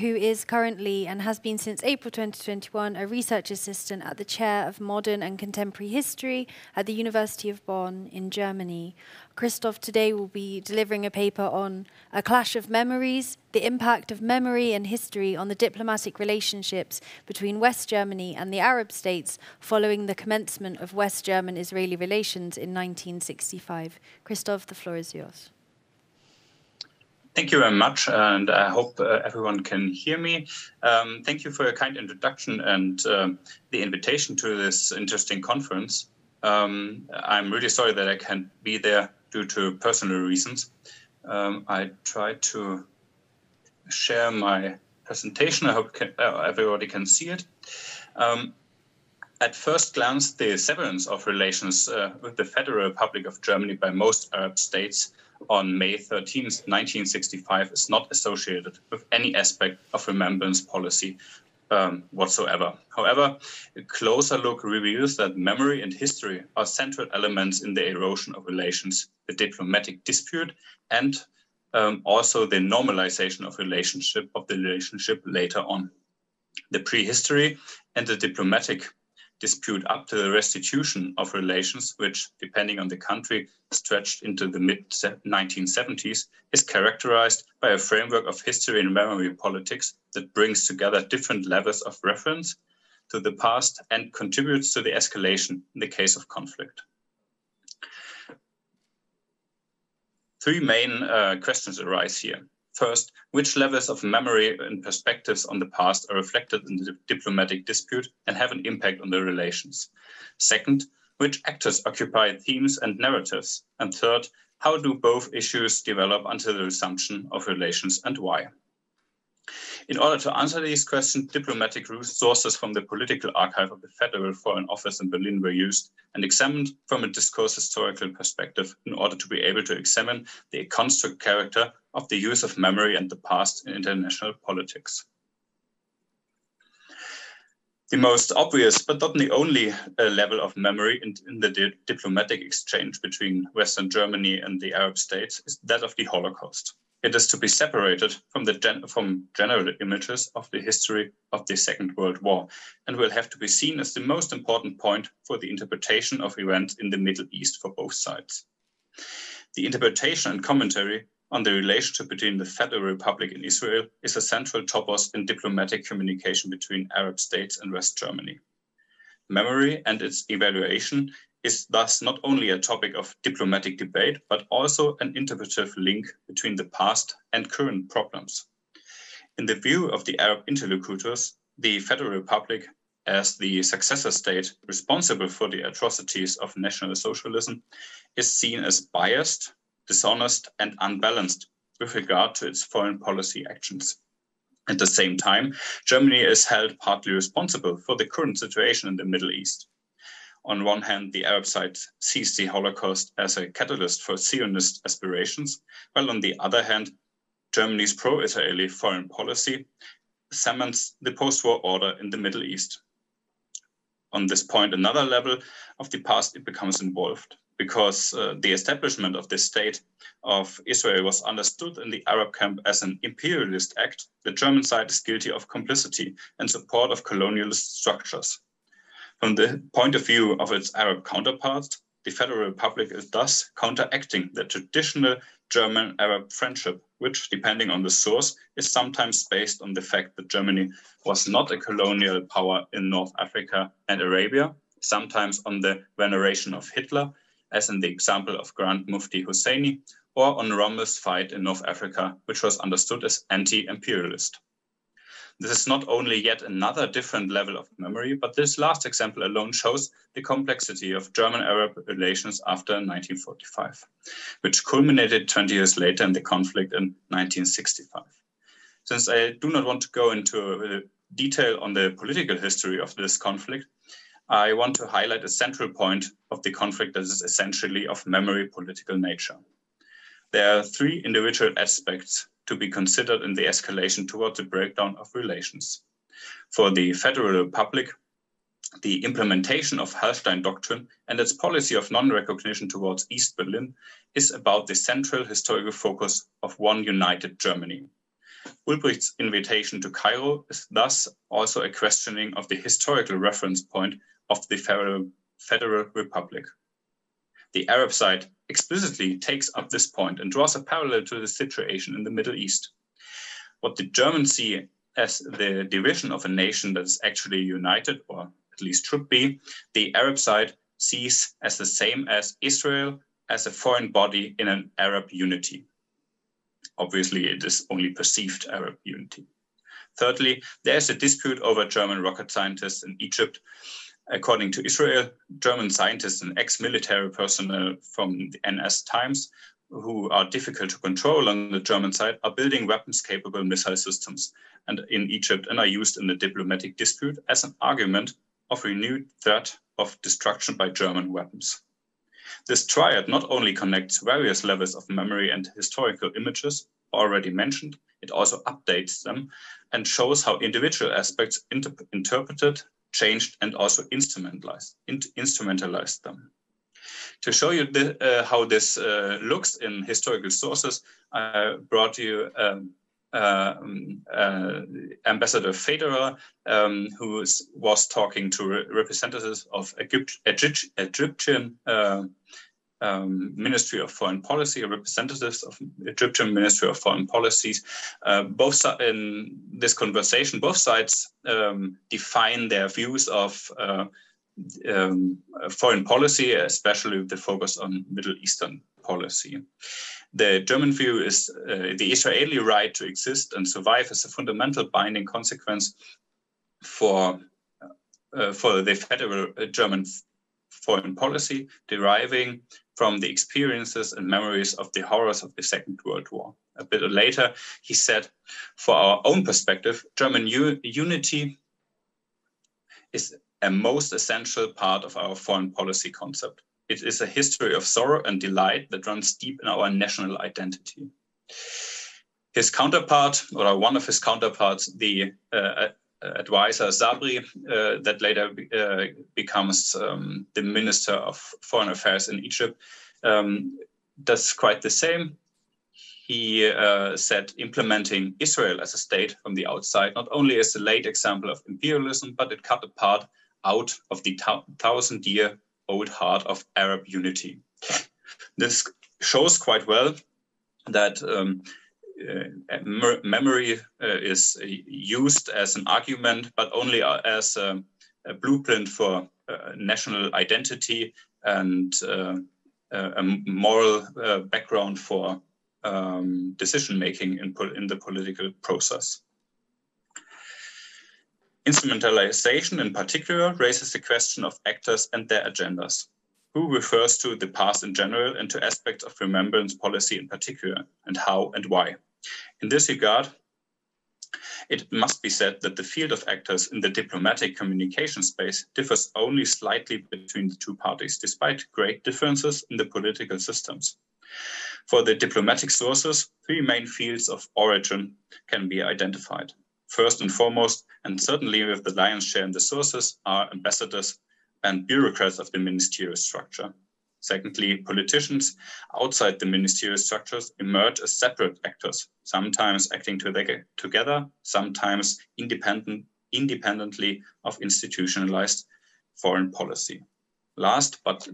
who is currently and has been since April 2021 a research assistant at the Chair of Modern and Contemporary History at the University of Bonn in Germany. Christoph today will be delivering a paper on A Clash of Memories, the impact of memory and history on the diplomatic relationships between West Germany and the Arab states following the commencement of West German-Israeli relations in 1965. Christoph, the floor is yours. Thank you very much, and I hope everyone can hear me. Thank you for your kind introduction and the invitation to this interesting conference. I'm really sorry that I can't be there due to personal reasons. I tried to share my presentation. I hope everybody can see it. At first glance, the severance of relations with the Federal Republic of Germany by most Arab states on May 13, 1965 is not associated with any aspect of remembrance policy whatsoever. However, a closer look reveals that memory and history are central elements in the erosion of relations, the diplomatic dispute, and also the normalization of the relationship later on. The prehistory and the diplomatic dispute up to the restitution of relations, which, depending on the country, stretched into the mid-1970s, is characterized by a framework of history and memory politics that brings together different levels of reference to the past and contributes to the escalation in the case of conflict. Three main questions arise here. First, which levels of memory and perspectives on the past are reflected in the diplomatic dispute and have an impact on the relations? Second, which actors occupy themes and narratives? And third, how do both issues develop until the resumption of relations, and why? In order to answer these questions, diplomatic resources from the political archive of the Federal Foreign Office in Berlin were used and examined from a discourse historical perspective in order to be able to examine the construct character of the use of memory and the past in international politics. The most obvious, but not the only level of memory in the diplomatic exchange between Western Germany and the Arab states is that of the Holocaust. It is to be separated from the general images of the history of the Second World War and will have to be seen as the most important point for the interpretation of events in the Middle East for both sides. The interpretation and commentary on the relationship between the Federal Republic and Israel is a central topos in diplomatic communication between Arab states and West Germany. Memory and its evaluation is thus not only a topic of diplomatic debate, but also an interpretive link between the past and current problems. In the view of the Arab interlocutors, the Federal Republic, as the successor state responsible for the atrocities of National Socialism, is seen as biased, dishonest, and unbalanced with regard to its foreign policy actions. At the same time, Germany is held partly responsible for the current situation in the Middle East. On one hand, the Arab side sees the Holocaust as a catalyst for Zionist aspirations, while on the other hand, Germany's pro-Israeli foreign policy summons the post-war order in the Middle East. On this point, another level of the past it becomes involved, because the establishment of the state of Israel was understood in the Arab camp as an imperialist act. The German side is guilty of complicity and support of colonialist structures. From the point of view of its Arab counterparts, the Federal Republic is thus counteracting the traditional German-Arab friendship, which, depending on the source, is sometimes based on the fact that Germany was not a colonial power in North Africa and Arabia, sometimes on the veneration of Hitler, as in the example of Grand Mufti Husseini, or on Rommel's fight in North Africa, which was understood as anti-imperialist. This is not only yet another different level of memory, but this last example alone shows the complexity of German-Arab relations after 1945, which culminated 20 years later in the conflict in 1965. Since I do not want to go into detail on the political history of this conflict, I want to highlight a central point of the conflict that is essentially of memory political nature. There are three individual aspects to be considered in the escalation towards the breakdown of relations. For the Federal Republic, the implementation of Hallstein Doctrine and its policy of non-recognition towards East Berlin is about the central historical focus of one united Germany. Ulbricht's invitation to Cairo is thus also a questioning of the historical reference point of the Federal Republic. The Arab side explicitly takes up this point and draws a parallel to the situation in the Middle East. What the Germans see as the division of a nation that is actually united, or at least should be, the Arab side sees as the same as Israel, as a foreign body in an Arab unity. Obviously, it is only perceived Arab unity. Thirdly, there is a dispute over German rocket scientists in Egypt. According to Israel, German scientists and ex-military personnel from the NS times, who are difficult to control on the German side, are building weapons-capable missile systems and in Egypt and are used in the diplomatic dispute as an argument of renewed threat of destruction by German weapons. This triad not only connects various levels of memory and historical images already mentioned, it also updates them and shows how individual aspects interpreted, changed, and also instrumentalized them. To show you how this looks in historical sources, I brought you Ambassador Federer, who was talking to representatives of Egyptian Ministry of Foreign Policy, representatives of Egyptian Ministry of Foreign Policies. In this conversation, both sides define their views of foreign policy, especially the focus on Middle Eastern policy. The German view is the Israeli right to exist and survive as a fundamental binding consequence for the federal German foreign policy, deriving from the experiences and memories of the horrors of the Second World War. A bit later, he said, "For our own perspective, German unity is a most essential part of our foreign policy concept. It is a history of sorrow and delight that runs deep in our national identity." His counterpart, or one of his counterparts, the advisor Sabri, that later becomes the Minister of Foreign Affairs in Egypt, does quite the same. He said implementing Israel as a state from the outside not only is a late example of imperialism, but it cut a part out of the thousand-year-old heart of Arab unity. This shows quite well that memory is used as an argument, but only as a blueprint for national identity and a moral background for decision-making in the political process. Instrumentalization in particular raises the question of actors and their agendas. Who refers to the past in general and to aspects of remembrance policy in particular, and how and why? In this regard, it must be said that the field of actors in the diplomatic communication space differs only slightly between the two parties, despite great differences in the political systems. For the diplomatic sources, three main fields of origin can be identified. First and foremost, and certainly with the lion's share in the sources, are ambassadors and bureaucrats of the ministerial structure. Secondly, politicians outside the ministerial structures emerge as separate actors, sometimes acting together, sometimes independently of institutionalized foreign policy. Last, but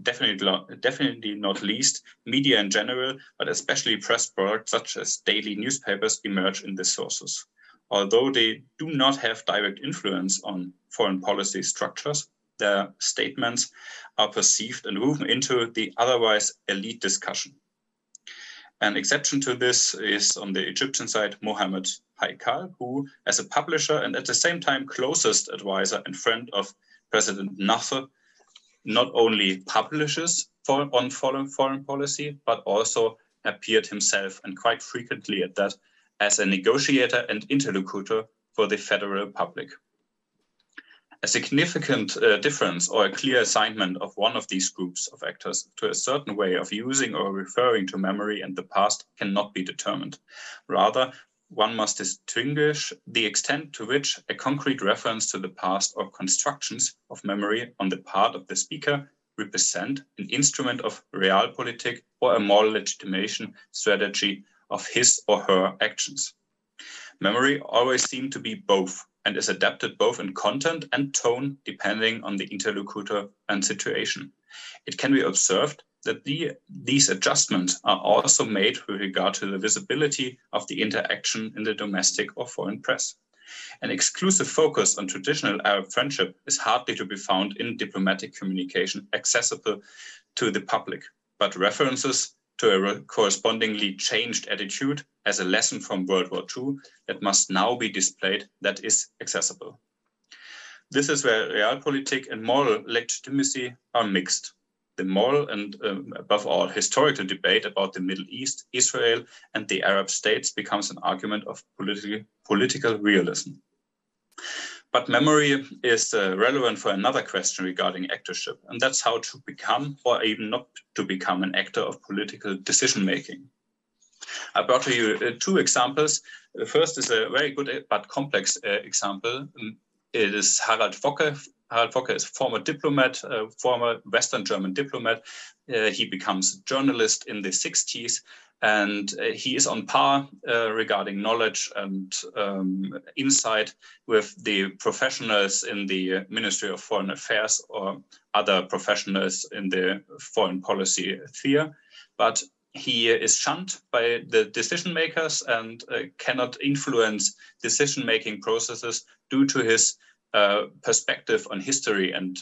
definitely not least, media in general, but especially press products such as daily newspapers emerge in the sources. Although they do not have direct influence on foreign policy structures, their statements are perceived and woven into the otherwise elite discussion. An exception to this is on the Egyptian side, Mohammed Haykal, who, as a publisher and at the same time closest advisor and friend of President Nasser, not only publishes on foreign policy, but also appeared himself, and quite frequently at that, as a negotiator and interlocutor for the federal public. A significant difference or a clear assignment of one of these groups of actors to a certain way of using or referring to memory and the past cannot be determined. Rather, one must distinguish the extent to which a concrete reference to the past or constructions of memory on the part of the speaker represent an instrument of realpolitik or a moral legitimation strategy of his or her actions. Memory always seemed to be both, and is adapted both in content and tone depending on the interlocutor and situation. It can be observed that these adjustments are also made with regard to the visibility of the interaction in the domestic or foreign press. An exclusive focus on traditional Arab friendship is hardly to be found in diplomatic communication accessible to the public, but references to a correspondingly changed attitude as a lesson from World War II that must now be displayed that is accessible. This is where realpolitik and moral legitimacy are mixed. The moral and, above all, historical debate about the Middle East, Israel, and the Arab states becomes an argument of political realism. But memory is relevant for another question regarding actorship, and that's how to become or even not to become an actor of political decision-making. I brought to you two examples. The first is a very good but complex example. It is Harald Focke. Harald Focke is a former diplomat, former Western German diplomat. He becomes a journalist in the 60s. And he is on par regarding knowledge and insight with the professionals in the Ministry of Foreign Affairs or other professionals in the foreign policy sphere. But he is shunned by the decision makers and cannot influence decision-making processes due to his perspective on history and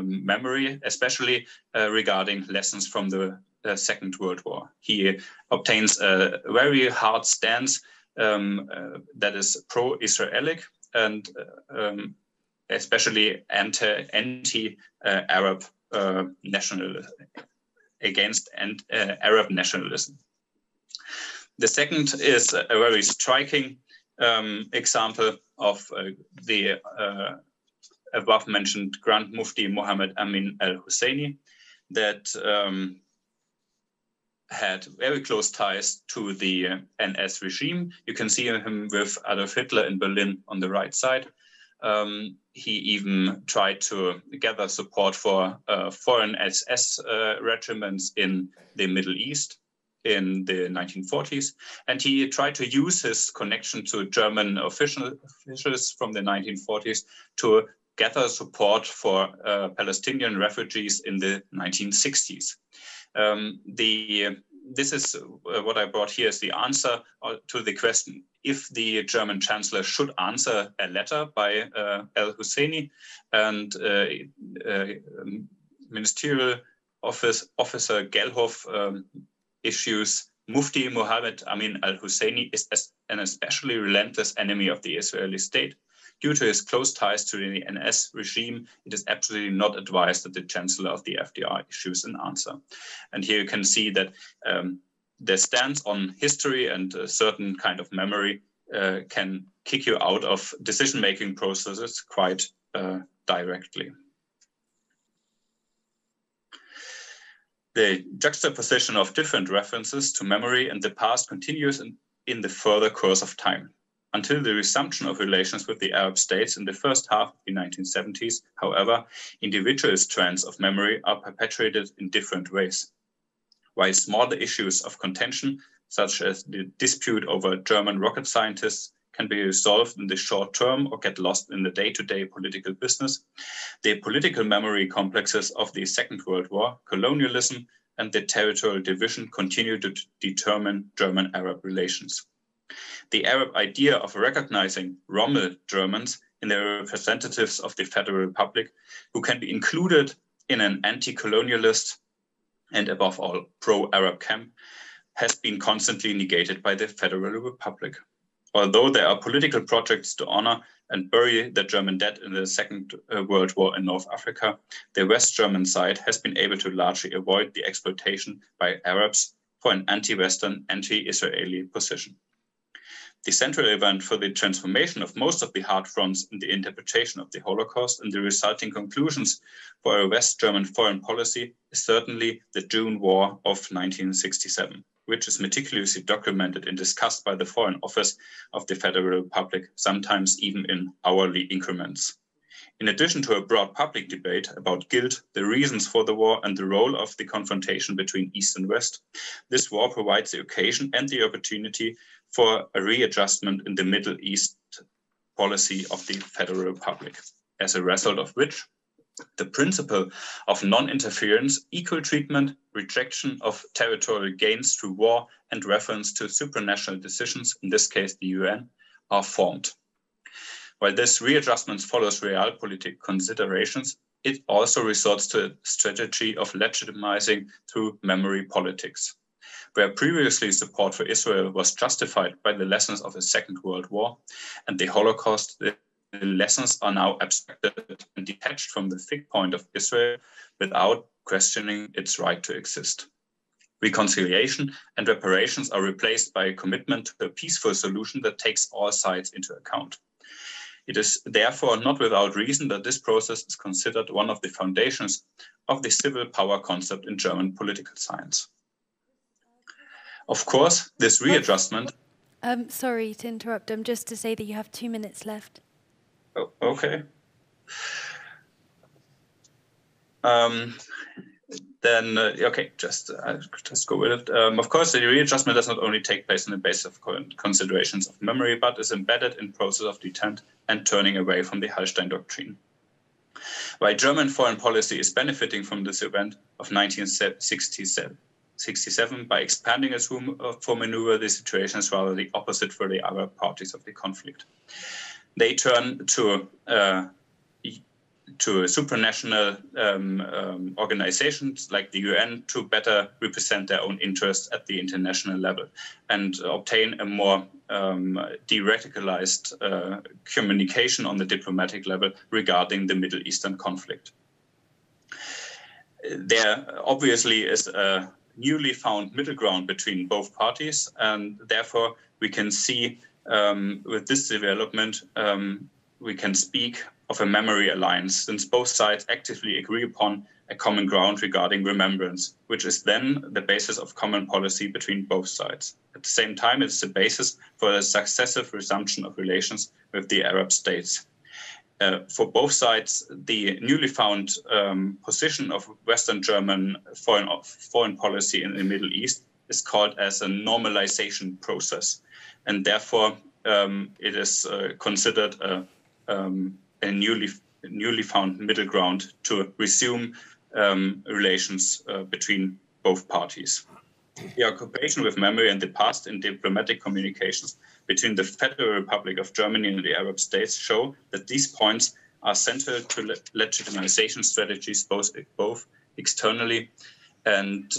memory, especially regarding lessons from the Second World War. He obtains a very hard stance that is pro-Israelic and especially anti-Arab nationalism, against Arab nationalism. The second is a very striking example of the above-mentioned Grand Mufti Mohammed Amin al-Husseini that had very close ties to the NS regime. You can see him with Adolf Hitler in Berlin on the right side. He even tried to gather support for foreign SS regiments in the Middle East in the 1940s. And he tried to use his connection to German officials from the 1940s to gather support for Palestinian refugees in the 1960s. This is what I brought here as the answer to the question if the German chancellor should answer a letter by al-Husseini and ministerial officer Gelhof issues Mufti Mohammed Amin al-Husseini is an especially relentless enemy of the Israeli state. Due to his close ties to the NS regime, it is absolutely not advised that the chancellor of the FDR issues an answer. And here you can see that their stance on history and a certain kind of memory can kick you out of decision-making processes quite directly. The juxtaposition of different references to memory and the past continues in the further course of time. Until the resumption of relations with the Arab states in the first half of the 1970s, however, individual strands of memory are perpetuated in different ways. While smaller issues of contention, such as the dispute over German rocket scientists, can be resolved in the short term or get lost in the day-to-day political business, the political memory complexes of the Second World War, colonialism, and the territorial division continue to determine German-Arab relations. The Arab idea of recognizing Rommel Germans in the representatives of the Federal Republic who can be included in an anti-colonialist and above all pro-Arab camp has been constantly negated by the Federal Republic. Although there are political projects to honor and bury the German dead in the Second World War in North Africa, the West German side has been able to largely avoid the exploitation by Arabs for an anti-Western, anti-Israeli position. The central event for the transformation of most of the hard fronts in the interpretation of the Holocaust and the resulting conclusions for a West German foreign policy is certainly the June War of 1967. Which is meticulously documented and discussed by the Foreign Office of the Federal Republic, sometimes even in hourly increments. In addition to a broad public debate about guilt, the reasons for the war, and the role of the confrontation between East and West, this war provides the occasion and the opportunity for a readjustment in the Middle East policy of the Federal Republic, as a result of which the principle of non-interference, equal treatment, rejection of territorial gains through war, and reference to supranational decisions, in this case the UN, are formed. While this readjustment follows realpolitik considerations, it also resorts to a strategy of legitimizing through memory politics. Where previously support for Israel was justified by the lessons of the Second World War and the Holocaust, the lessons are now abstracted and detached from the fixed point of Israel without questioning its right to exist. Reconciliation and reparations are replaced by a commitment to a peaceful solution that takes all sides into account. It is therefore not without reason that this process is considered one of the foundations of the civil power concept in German political science. Of course, this readjustment... I'm sorry to interrupt. I'm just to say that you have 2 minutes left. Oh, okay. Just go with it. Of course, the readjustment does not only take place on the basis of considerations of memory, but is embedded in process of detente and turning away from the Hallstein doctrine. While German foreign policy is benefiting from this event of 1967 by expanding its room for maneuver, the situation is rather the opposite for the other parties of the conflict. They turn to supranational organizations like the UN to better represent their own interests at the international level and obtain a more de-radicalized communication on the diplomatic level regarding the Middle Eastern conflict. There obviously is a newly found middle ground between both parties, and therefore we can see with this development, we can speak of a memory alliance, since both sides actively agree upon a common ground regarding remembrance, which is then the basis of common policy between both sides. At the same time, it's the basis for the successive resumption of relations with the Arab states. For both sides, the newly found position of Western German foreign policy in the Middle East is called as a normalization process. And therefore, it is considered a newly found middle ground to resume relations between both parties. The occupation with memory and the past in diplomatic communications between the Federal Republic of Germany and the Arab states show that these points are central to legitimization strategies, both externally and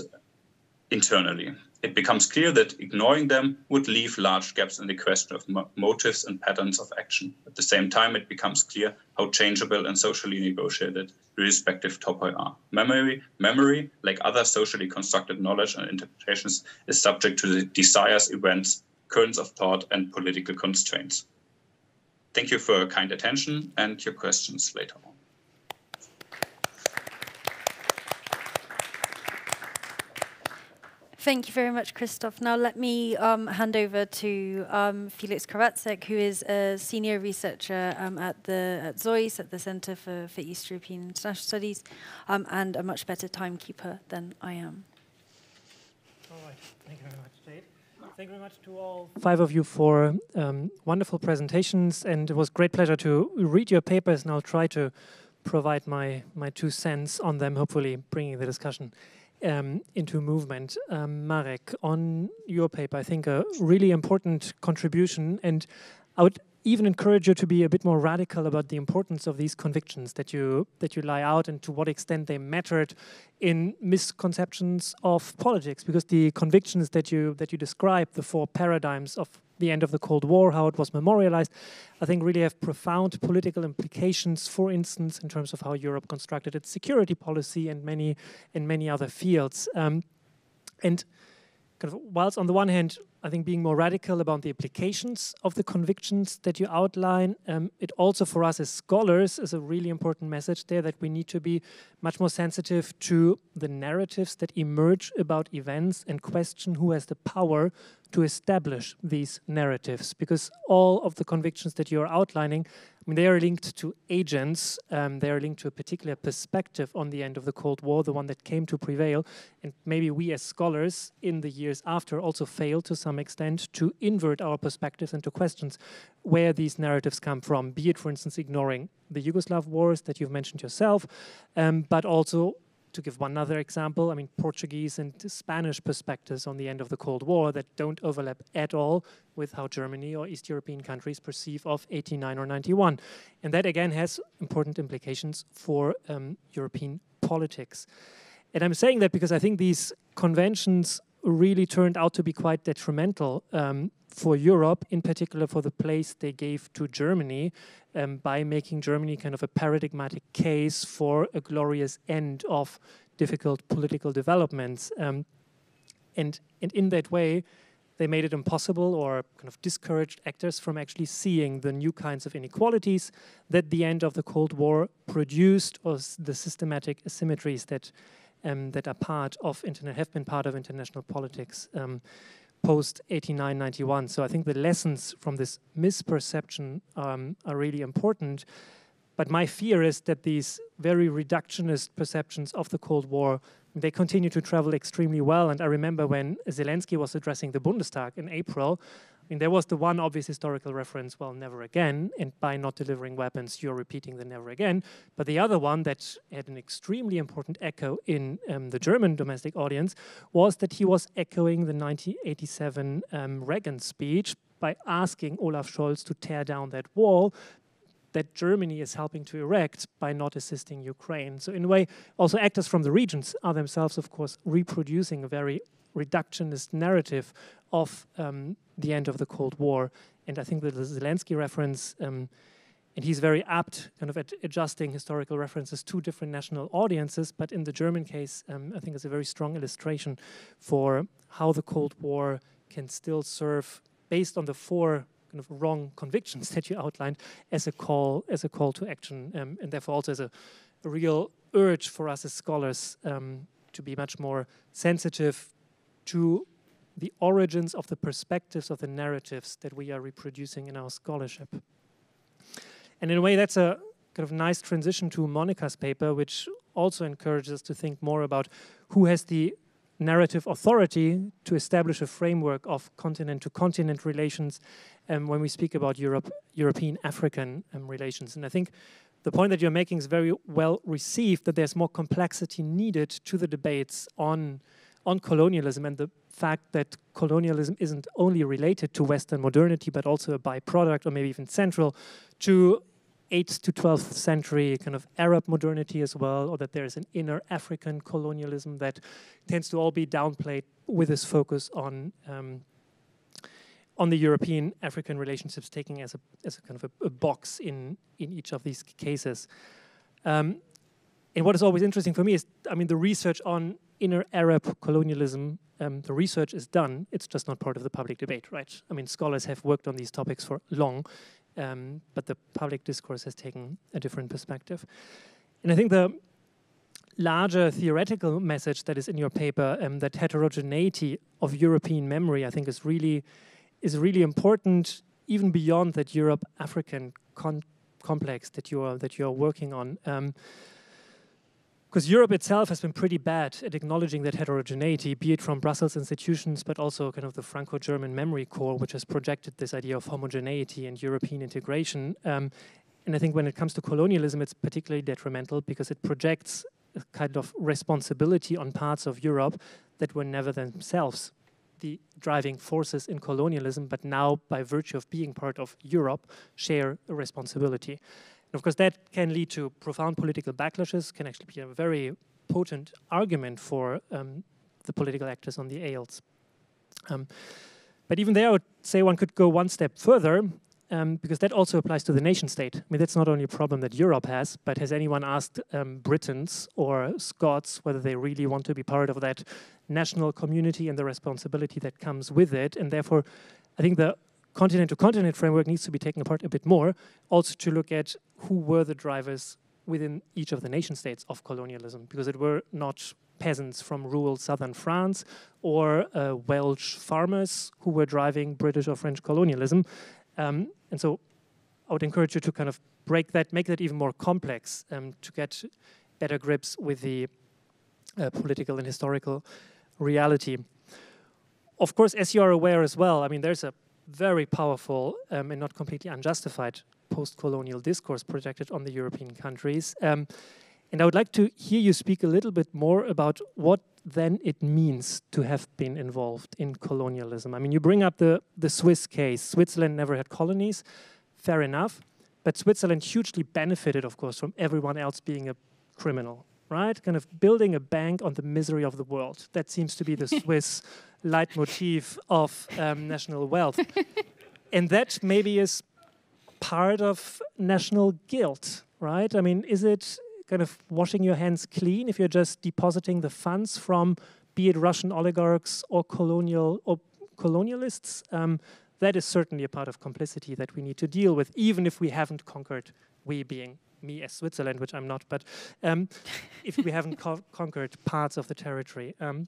internally. It becomes clear that ignoring them would leave large gaps in the question of motives and patterns of action. At the same time, it becomes clear how changeable and socially negotiated the respective topoi are. Memory, like other socially constructed knowledge and interpretations, is subject to the desires, events, currents of thought, and political constraints. Thank you for your kind attention and your questions later on. Thank you very much, Christoph. Now let me hand over to Felix Kowaczek, who is a senior researcher at ZOIS, at the Center for East European International Studies, and a much better timekeeper than I am. All right. Thank you very much, Jade. Thank you very much to all five of you for wonderful presentations, and it was a great pleasure to read your papers, and I'll try to provide my 2 cents on them, hopefully bringing the discussion into movement. Marek, on your paper, I think a really important contribution, and I would even encourage you to be a bit more radical about the importance of these convictions that you lay out and to what extent they mattered in misconceptions of politics, because the convictions that you describe, the four paradigms of the end of the Cold War, how it was memorialized, I think really have profound political implications, for instance, in terms of how Europe constructed its security policy and many other fields. And kind of whilst on the one hand, I think being more radical about the applications of the convictions that you outline, it also for us as scholars is a really important message there, that we need to be much more sensitive to the narratives that emerge about events and question who has the power to establish these narratives. Because all of the convictions that you're outlining, I mean, they are linked to agents, they are linked to a particular perspective on the end of the Cold War, the one that came to prevail. And maybe we as scholars in the years after also failed to some extent to invert our perspectives and to questions where these narratives come from, be it, for instance, ignoring the Yugoslav wars that you've mentioned yourself, but also, to give one other example, I mean, Portuguese and Spanish perspectives on the end of the Cold War that don't overlap at all with how Germany or East European countries perceive of 89 or 91. And that, again, has important implications for European politics. And I'm saying that because I think these conventions really turned out to be quite detrimental for Europe, in particular for the place they gave to Germany, by making Germany kind of a paradigmatic case for a glorious end of difficult political developments. And in that way, they made it impossible or kind of discouraged actors from actually seeing the new kinds of inequalities that the end of the Cold War produced, or the systematic asymmetries that that are part of have been part of international politics post 89-91. So I think the lessons from this misperception are really important. But my fear is that these very reductionist perceptions of the Cold War, they continue to travel extremely well. And I remember when Zelensky was addressing the Bundestag in April, I mean, there was the one obvious historical reference, well, never again, and by not delivering weapons, you're repeating the never again. But the other one that had an extremely important echo in the German domestic audience was that he was echoing the 1987 Reagan speech by asking Olaf Scholz to tear down that wall that Germany is helping to erect by not assisting Ukraine. So in a way, also actors from the regions are themselves, of course, reproducing a very reductionist narrative of the end of the Cold War. And I think that the Zelensky reference, and he's very apt kind of at adjusting historical references to different national audiences, but in the German case, I think it's a very strong illustration for how the Cold War can still serve, based on the four kind of wrong convictions that you outlined, as a call to action, and therefore also as a real urge for us as scholars to be much more sensitive to the origins of the perspectives of the narratives that we are reproducing in our scholarship. And in a way, that's a kind of nice transition to Monika's paper, which also encourages us to think more about who has the narrative authority to establish a framework of continent-to-continent relations when we speak about European-African relations. And I think the point that you're making is very well received, that there's more complexity needed to the debates on colonialism, and the fact that colonialism isn't only related to Western modernity, but also a byproduct, or maybe even central, to 8th to 12th century kind of Arab modernity as well, or that there is an inner African colonialism that tends to all be downplayed with this focus on the European-African relationships, taking as a kind of a box in each of these cases. And what is always interesting for me is, I mean, the research on inner Arab colonialism, the research is done, it's just not part of the public debate, right? I mean, scholars have worked on these topics for long, but the public discourse has taken a different perspective. And I think the larger theoretical message that is in your paper, that heterogeneity of European memory, I think is really important, even beyond that Europe-African complex that you are working on. Because Europe itself has been pretty bad at acknowledging that heterogeneity, be it from Brussels institutions, but also kind of the Franco-German memory core, which has projected this idea of homogeneity and European integration. And I think when it comes to colonialism, it's particularly detrimental because it projects a kind of responsibility on parts of Europe that were never themselves the driving forces in colonialism, but now, by virtue of being part of Europe, share a responsibility. And of course, that can lead to profound political backlashes, can actually be a very potent argument for the political actors on the aisles. But even there, I would say one could go one step further, because that also applies to the nation state. I mean, that's not only a problem that Europe has, but has anyone asked Britons or Scots whether they really want to be part of that national community and the responsibility that comes with it? And therefore, I think the continent-to-continent framework needs to be taken apart a bit more, also to look at who were the drivers within each of the nation states of colonialism, because it were not peasants from rural southern France or Welsh farmers who were driving British or French colonialism. And so I would encourage you to kind of break that, make that even more complex, to get better grips with the political and historical reality. Of course, as you are aware as well, I mean, there's a very powerful and not completely unjustified post-colonial discourse projected on the European countries. And I would like to hear you speak a little bit more about what then it means to have been involved in colonialism. I mean, you bring up the Swiss case. Switzerland never had colonies, fair enough. But Switzerland hugely benefited, of course, from everyone else being a criminal, right? Kind of building a bank on the misery of the world. That seems to be the Swiss leitmotif of national wealth. And that maybe is part of national guilt, right? I mean, is it kind of washing your hands clean if you're just depositing the funds from, be it Russian oligarchs or colonialists? That is certainly a part of complicity that we need to deal with, even if we haven't conquered, we being me as Switzerland, which I'm not, but if we haven't conquered parts of the territory. And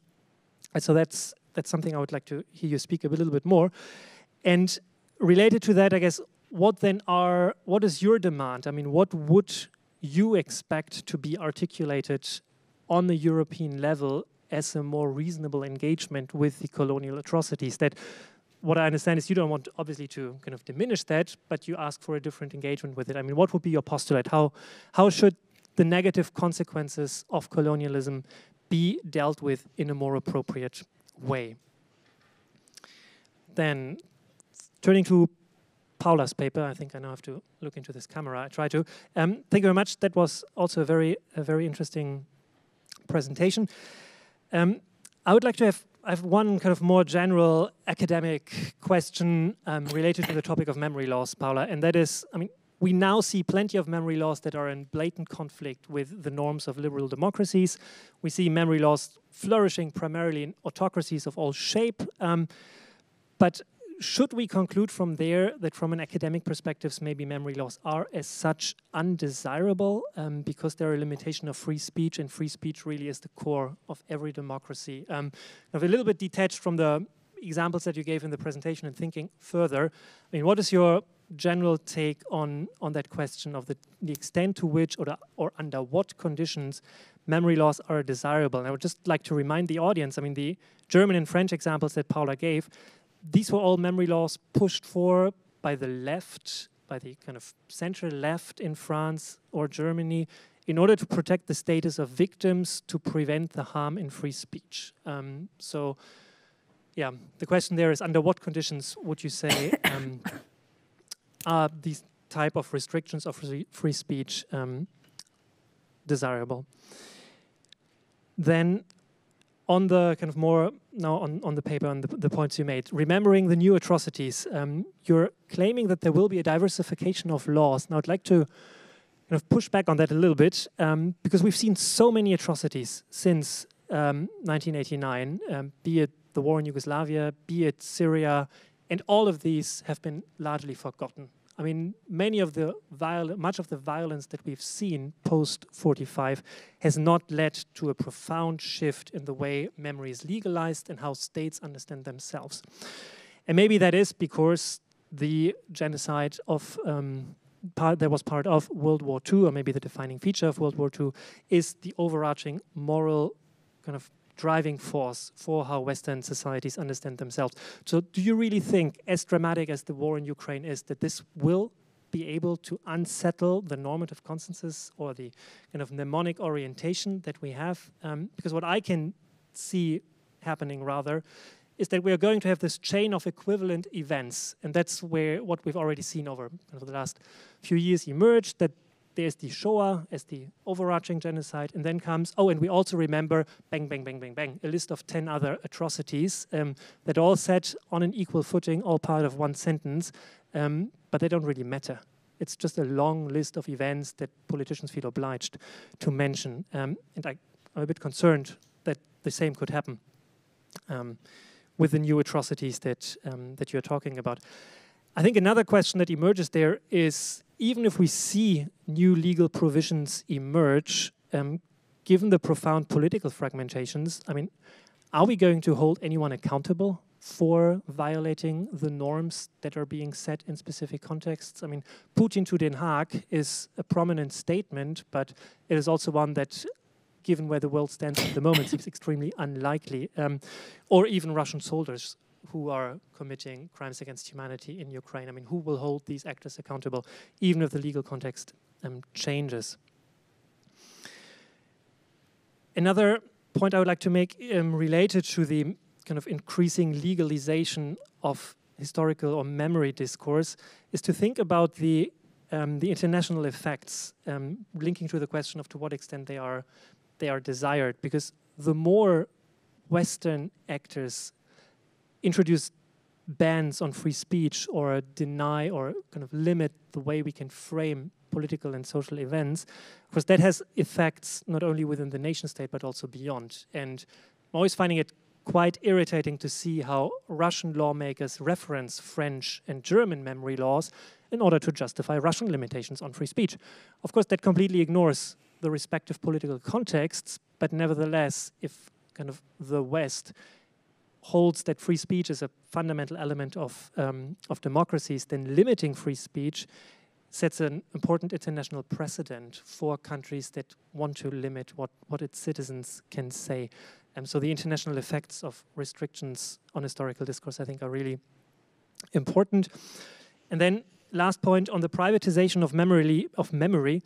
so that's something I would like to hear you speak a little bit more. And related to that, I guess, what is your demand? I mean, what would you expect to be articulated on the European level as a more reasonable engagement with the colonial atrocities? That, what I understand is you don't want, obviously, to kind of diminish that, but you ask for a different engagement with it. I mean, what would be your postulate? How should the negative consequences of colonialism be dealt with in a more appropriate way? Then, turning to Paula's paper, I think I now have to look into this camera. I try to. Thank you very much. That was also a very interesting presentation. I would like to have one kind of more general academic question related to the topic of memory loss, Paula, and that is, I mean, we now see plenty of memory loss that are in blatant conflict with the norms of liberal democracies. We see memory loss flourishing primarily in autocracies of all shape, but should we conclude from there that from an academic perspective, maybe memory loss are as such undesirable because they're a limitation of free speech, and free speech really is the core of every democracy? Now, a little bit detached from the examples that you gave in the presentation and thinking further, I mean, what is your general take on that question of the extent to which or under what conditions memory loss are desirable? And I would just like to remind the audience, I mean, the German and French examples that Paula gave, these were all memory laws pushed for by the left, by the kind of central left in France or Germany, in order to protect the status of victims, to prevent the harm in free speech. So, yeah, the question there is, under what conditions would you say are these type of restrictions of free speech desirable? Then, on the kind of more, now on the paper and the points you made, remembering the new atrocities, you're claiming that there will be a diversification of laws. Now I'd like to kind of push back on that a little bit, because we've seen so many atrocities since 1989, be it the war in Yugoslavia, be it Syria, and all of these have been largely forgotten. I mean, much of the violence that we've seen post-45 has not led to a profound shift in the way memory is legalized and how states understand themselves. And maybe that is because the genocide of that was part of World War II, or maybe the defining feature of World War II, is the overarching moral kind of driving force for how Western societies understand themselves. So do you really think, as dramatic as the war in Ukraine is, that this will be able to unsettle the normative consensus or the kind of mnemonic orientation that we have? Because what I can see happening, rather, is that we are going to have this chain of equivalent events. And that's where what we've already seen over the last few years emerged, that there's the Shoah as the overarching genocide, and then comes, oh, and we also remember, bang, bang, bang, bang, bang, a list of 10 other atrocities that all sat on an equal footing, all part of one sentence, but they don't really matter. It's just a long list of events that politicians feel obliged to mention. And I'm a bit concerned that the same could happen with the new atrocities that, that you're talking about. I think another question that emerges there is, even if we see new legal provisions emerge, given the profound political fragmentations, I mean, are we going to hold anyone accountable for violating the norms that are being set in specific contexts? I mean, Putin to Den Haag is a prominent statement, but it is also one that, given where the world stands at the moment, seems extremely unlikely, or even Russian soldiers who are committing crimes against humanity in Ukraine. I mean, who will hold these actors accountable, even if the legal context changes? Another point I would like to make related to the kind of increasing legalization of historical or memory discourse is to think about the international effects, linking to the question of to what extent they are desired, because the more Western actors introduce bans on free speech or deny or kind of limit the way we can frame political and social events, of course that has effects not only within the nation state but also beyond. And I'm always finding it quite irritating to see how Russian lawmakers reference French and German memory laws in order to justify Russian limitations on free speech. Of course that completely ignores the respective political contexts, but nevertheless, if kind of the West holds that free speech is a fundamental element of democracies, then limiting free speech sets an important international precedent for countries that want to limit what its citizens can say. And so the international effects of restrictions on historical discourse, I think, are really important. And then last point on the privatization of memory.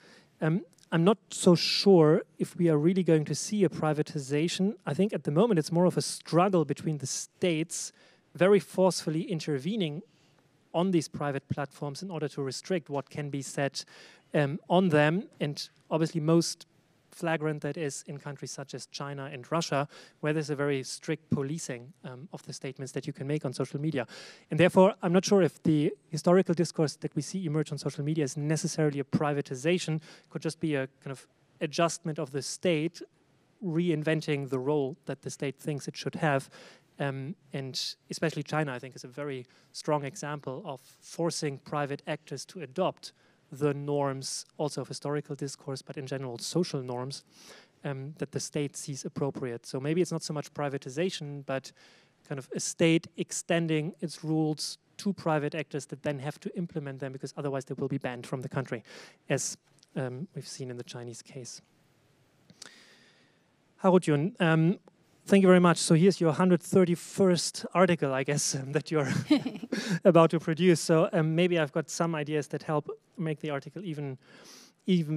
I'm not so sure if we are really going to see a privatization. I think at the moment it's more of a struggle between the states very forcefully intervening on these private platforms in order to restrict what can be said on them. And obviously most flagrant that is in countries such as China and Russia, where there's a very strict policing of the statements that you can make on social media. And therefore, I'm not sure if the historical discourse that we see emerge on social media is necessarily a privatization. It could just be a kind of adjustment of the state, reinventing the role that the state thinks it should have. And especially China, I think, is a very strong example of forcing private actors to adopt the norms, also of historical discourse, but in general social norms, that the state sees appropriate. So maybe it's not so much privatization, but kind of a state extending its rules to private actors that then have to implement them, because otherwise they will be banned from the country, as we've seen in the Chinese case. Harutyun, thank you very much. So here's your 131st article, I guess, that you're about to produce. So maybe I've got some ideas that help make the article even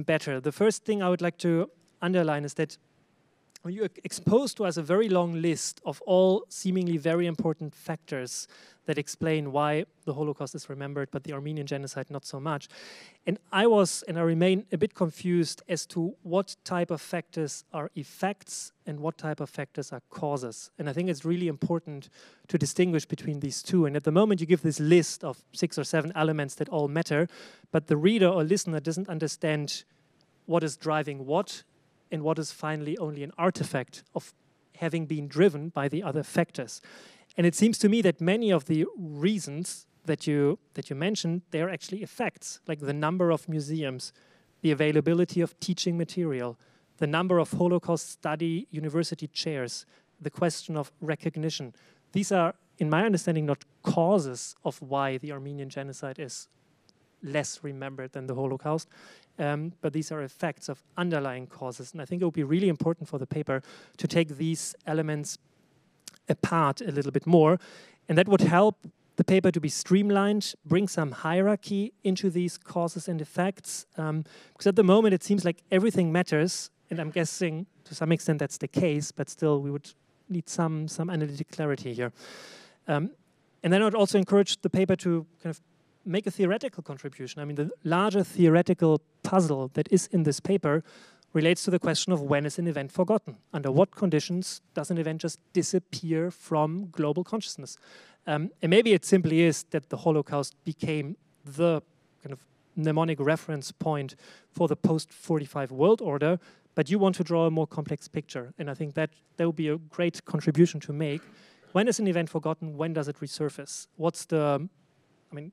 better. The first thing I would like to underline is that you expose to us a very long list of all seemingly very important factors that explain why the Holocaust is remembered, but the Armenian genocide not so much. And I remain a bit confused as to what type of factors are effects and what type of factors are causes. And I think it's really important to distinguish between these two. And at the moment you give this list of 6 or 7 elements that all matter, but the reader or listener doesn't understand what is driving what, and what is finally only an artifact of having been driven by the other factors. And it seems to me that many of the reasons that you mentioned, they're actually effects, like the number of museums, the availability of teaching material, the number of Holocaust study university chairs, the question of recognition. These are, in my understanding, not causes of why the Armenian genocide is less remembered than the Holocaust, but these are effects of underlying causes. And I think it would be really important for the paper to take these elements apart a little bit more, and that would help the paper to be streamlined, bring some hierarchy into these causes and effects, because at the moment it seems like everything matters, and I'm guessing to some extent that's the case, but still we would need some analytic clarity here. And then I would also encourage the paper to kind of make a theoretical contribution. I mean, the larger theoretical puzzle that is in this paper relates to the question of when is an event forgotten? Under what conditions does an event just disappear from global consciousness? And maybe it simply is that the Holocaust became the kind of mnemonic reference point for the post-45 world order, but you want to draw a more complex picture. And I think that that would be a great contribution to make. When is an event forgotten? When does it resurface? What's the, I mean,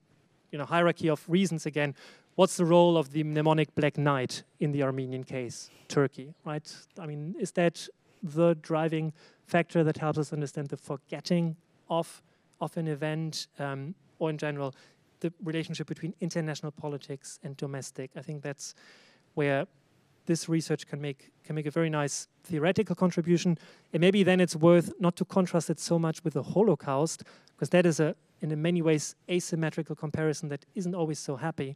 you know, hierarchy of reasons again. What's the role of the mnemonic Black Knight in the Armenian case? Turkey, right? I mean, is that the driving factor that helps us understand the forgetting of an event, or in general, the relationship between international politics and domestic? I think that's where this research can make a very nice theoretical contribution. And maybe then it's worth not to contrast it so much with the Holocaust, because that is a, in many ways, asymmetrical comparison that isn't always so happy,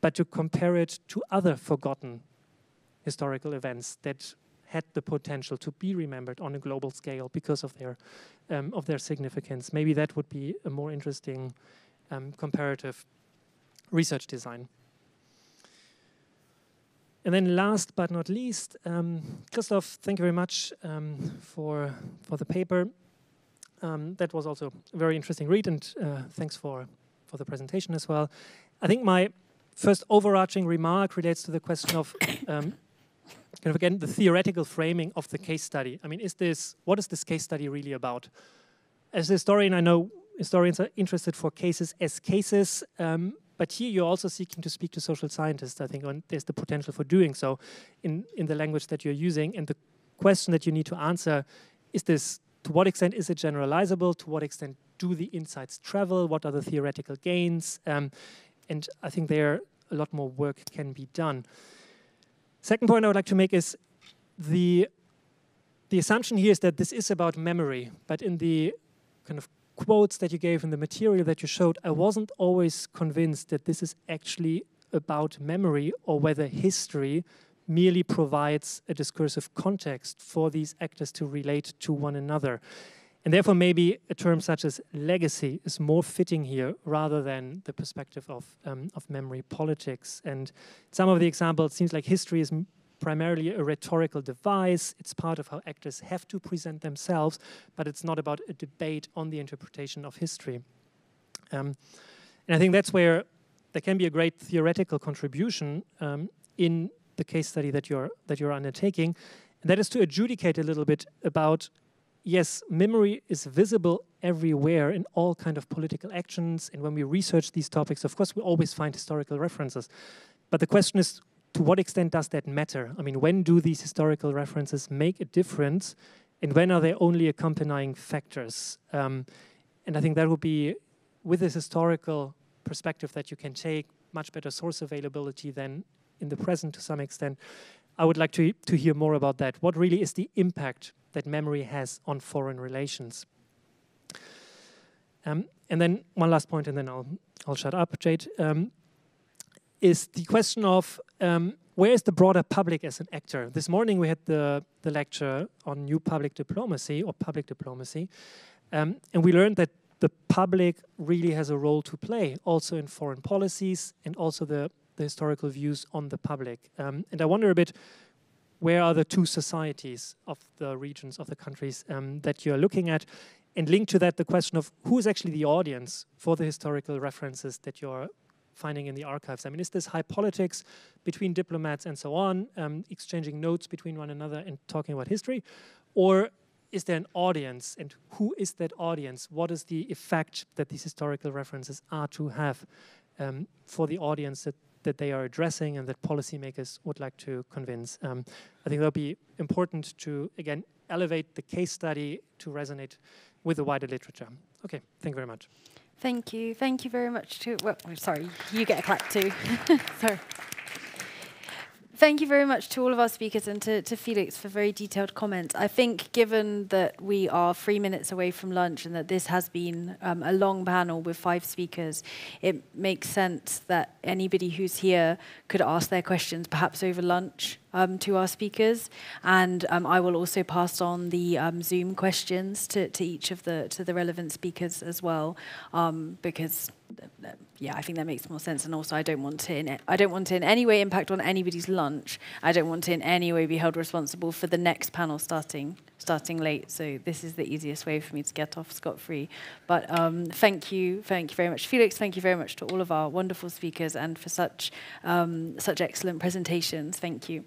but to compare it to other forgotten historical events that had the potential to be remembered on a global scale because of their significance. Maybe that would be a more interesting comparative research design. And then last but not least, Christoph, thank you very much for the paper. That was also a very interesting read, and thanks for the presentation as well. I think my first overarching remark relates to the question of kind of again the theoretical framing of the case study. I mean, what is this case study really about? As a historian, I know historians are interested for cases as cases, but here you're also seeking to speak to social scientists, I think, and there's the potential for doing so in the language that you're using. And the question that you need to answer is this: to what extent is it generalizable? To what extent do the insights travel? What are the theoretical gains? And I think there a lot more work can be done. Second point I would like to make is the assumption here is that this is about memory, but in the kind of quotes that you gave in the material that you showed, I wasn't always convinced that this is actually about memory or whether history merely provides a discursive context for these actors to relate to one another. And therefore maybe a term such as legacy is more fitting here rather than the perspective of memory politics. And some of the examples, it seems like history is primarily a rhetorical device. It's part of how actors have to present themselves, but it's not about a debate on the interpretation of history. And I think that's where there can be a great theoretical contribution in the case study that you're undertaking, and that is to adjudicate a little bit about, yes, memory is visible everywhere in all kind of political actions, and when we research these topics, of course, we always find historical references. But the question is, to what extent does that matter? I mean, when do these historical references make a difference, and when are they only accompanying factors? And I think that would be, with this historical perspective that you can take, much better source availability than in the present to some extent. I would like to hear more about that. What really is the impact that memory has on foreign relations? And then one last point, and then I'll shut up, Jade, is the question of where is the broader public as an actor? This morning we had the lecture on new public diplomacy, or public diplomacy, and we learned that the public really has a role to play, also in foreign policies, and also the historical views on the public. And I wonder a bit, where are the two societies of the regions, of the countries that you're looking at? And linked to that, the question of who is actually the audience for the historical references that you're finding in the archives? I mean, is this high politics between diplomats and so on, exchanging notes between one another and talking about history? Or is there an audience, and who is that audience? What is the effect that these historical references are to have for the audience that they are addressing and that policymakers would like to convince? I think that'll be important to, again, elevate the case study to resonate with the wider literature. Okay, thank you very much. Thank you. Thank you very much to, well, sorry, you get a clap too. Sorry. Thank you very much to all of our speakers and to Felix for very detailed comments. I think given that we are 3 minutes away from lunch and that this has been a long panel with 5 speakers, it makes sense that anybody who's here could ask their questions perhaps over lunch to our speakers. And I will also pass on the Zoom questions to each of the relevant speakers as well, because yeah, I think that makes more sense. And also, I don't want to in any way impact on anybody's lunch. I don't want to in any way be held responsible for the next panel starting late. So this is the easiest way for me to get off scot-free. But thank you very much, Felix. Thank you very much to all of our wonderful speakers and for such excellent presentations. Thank you.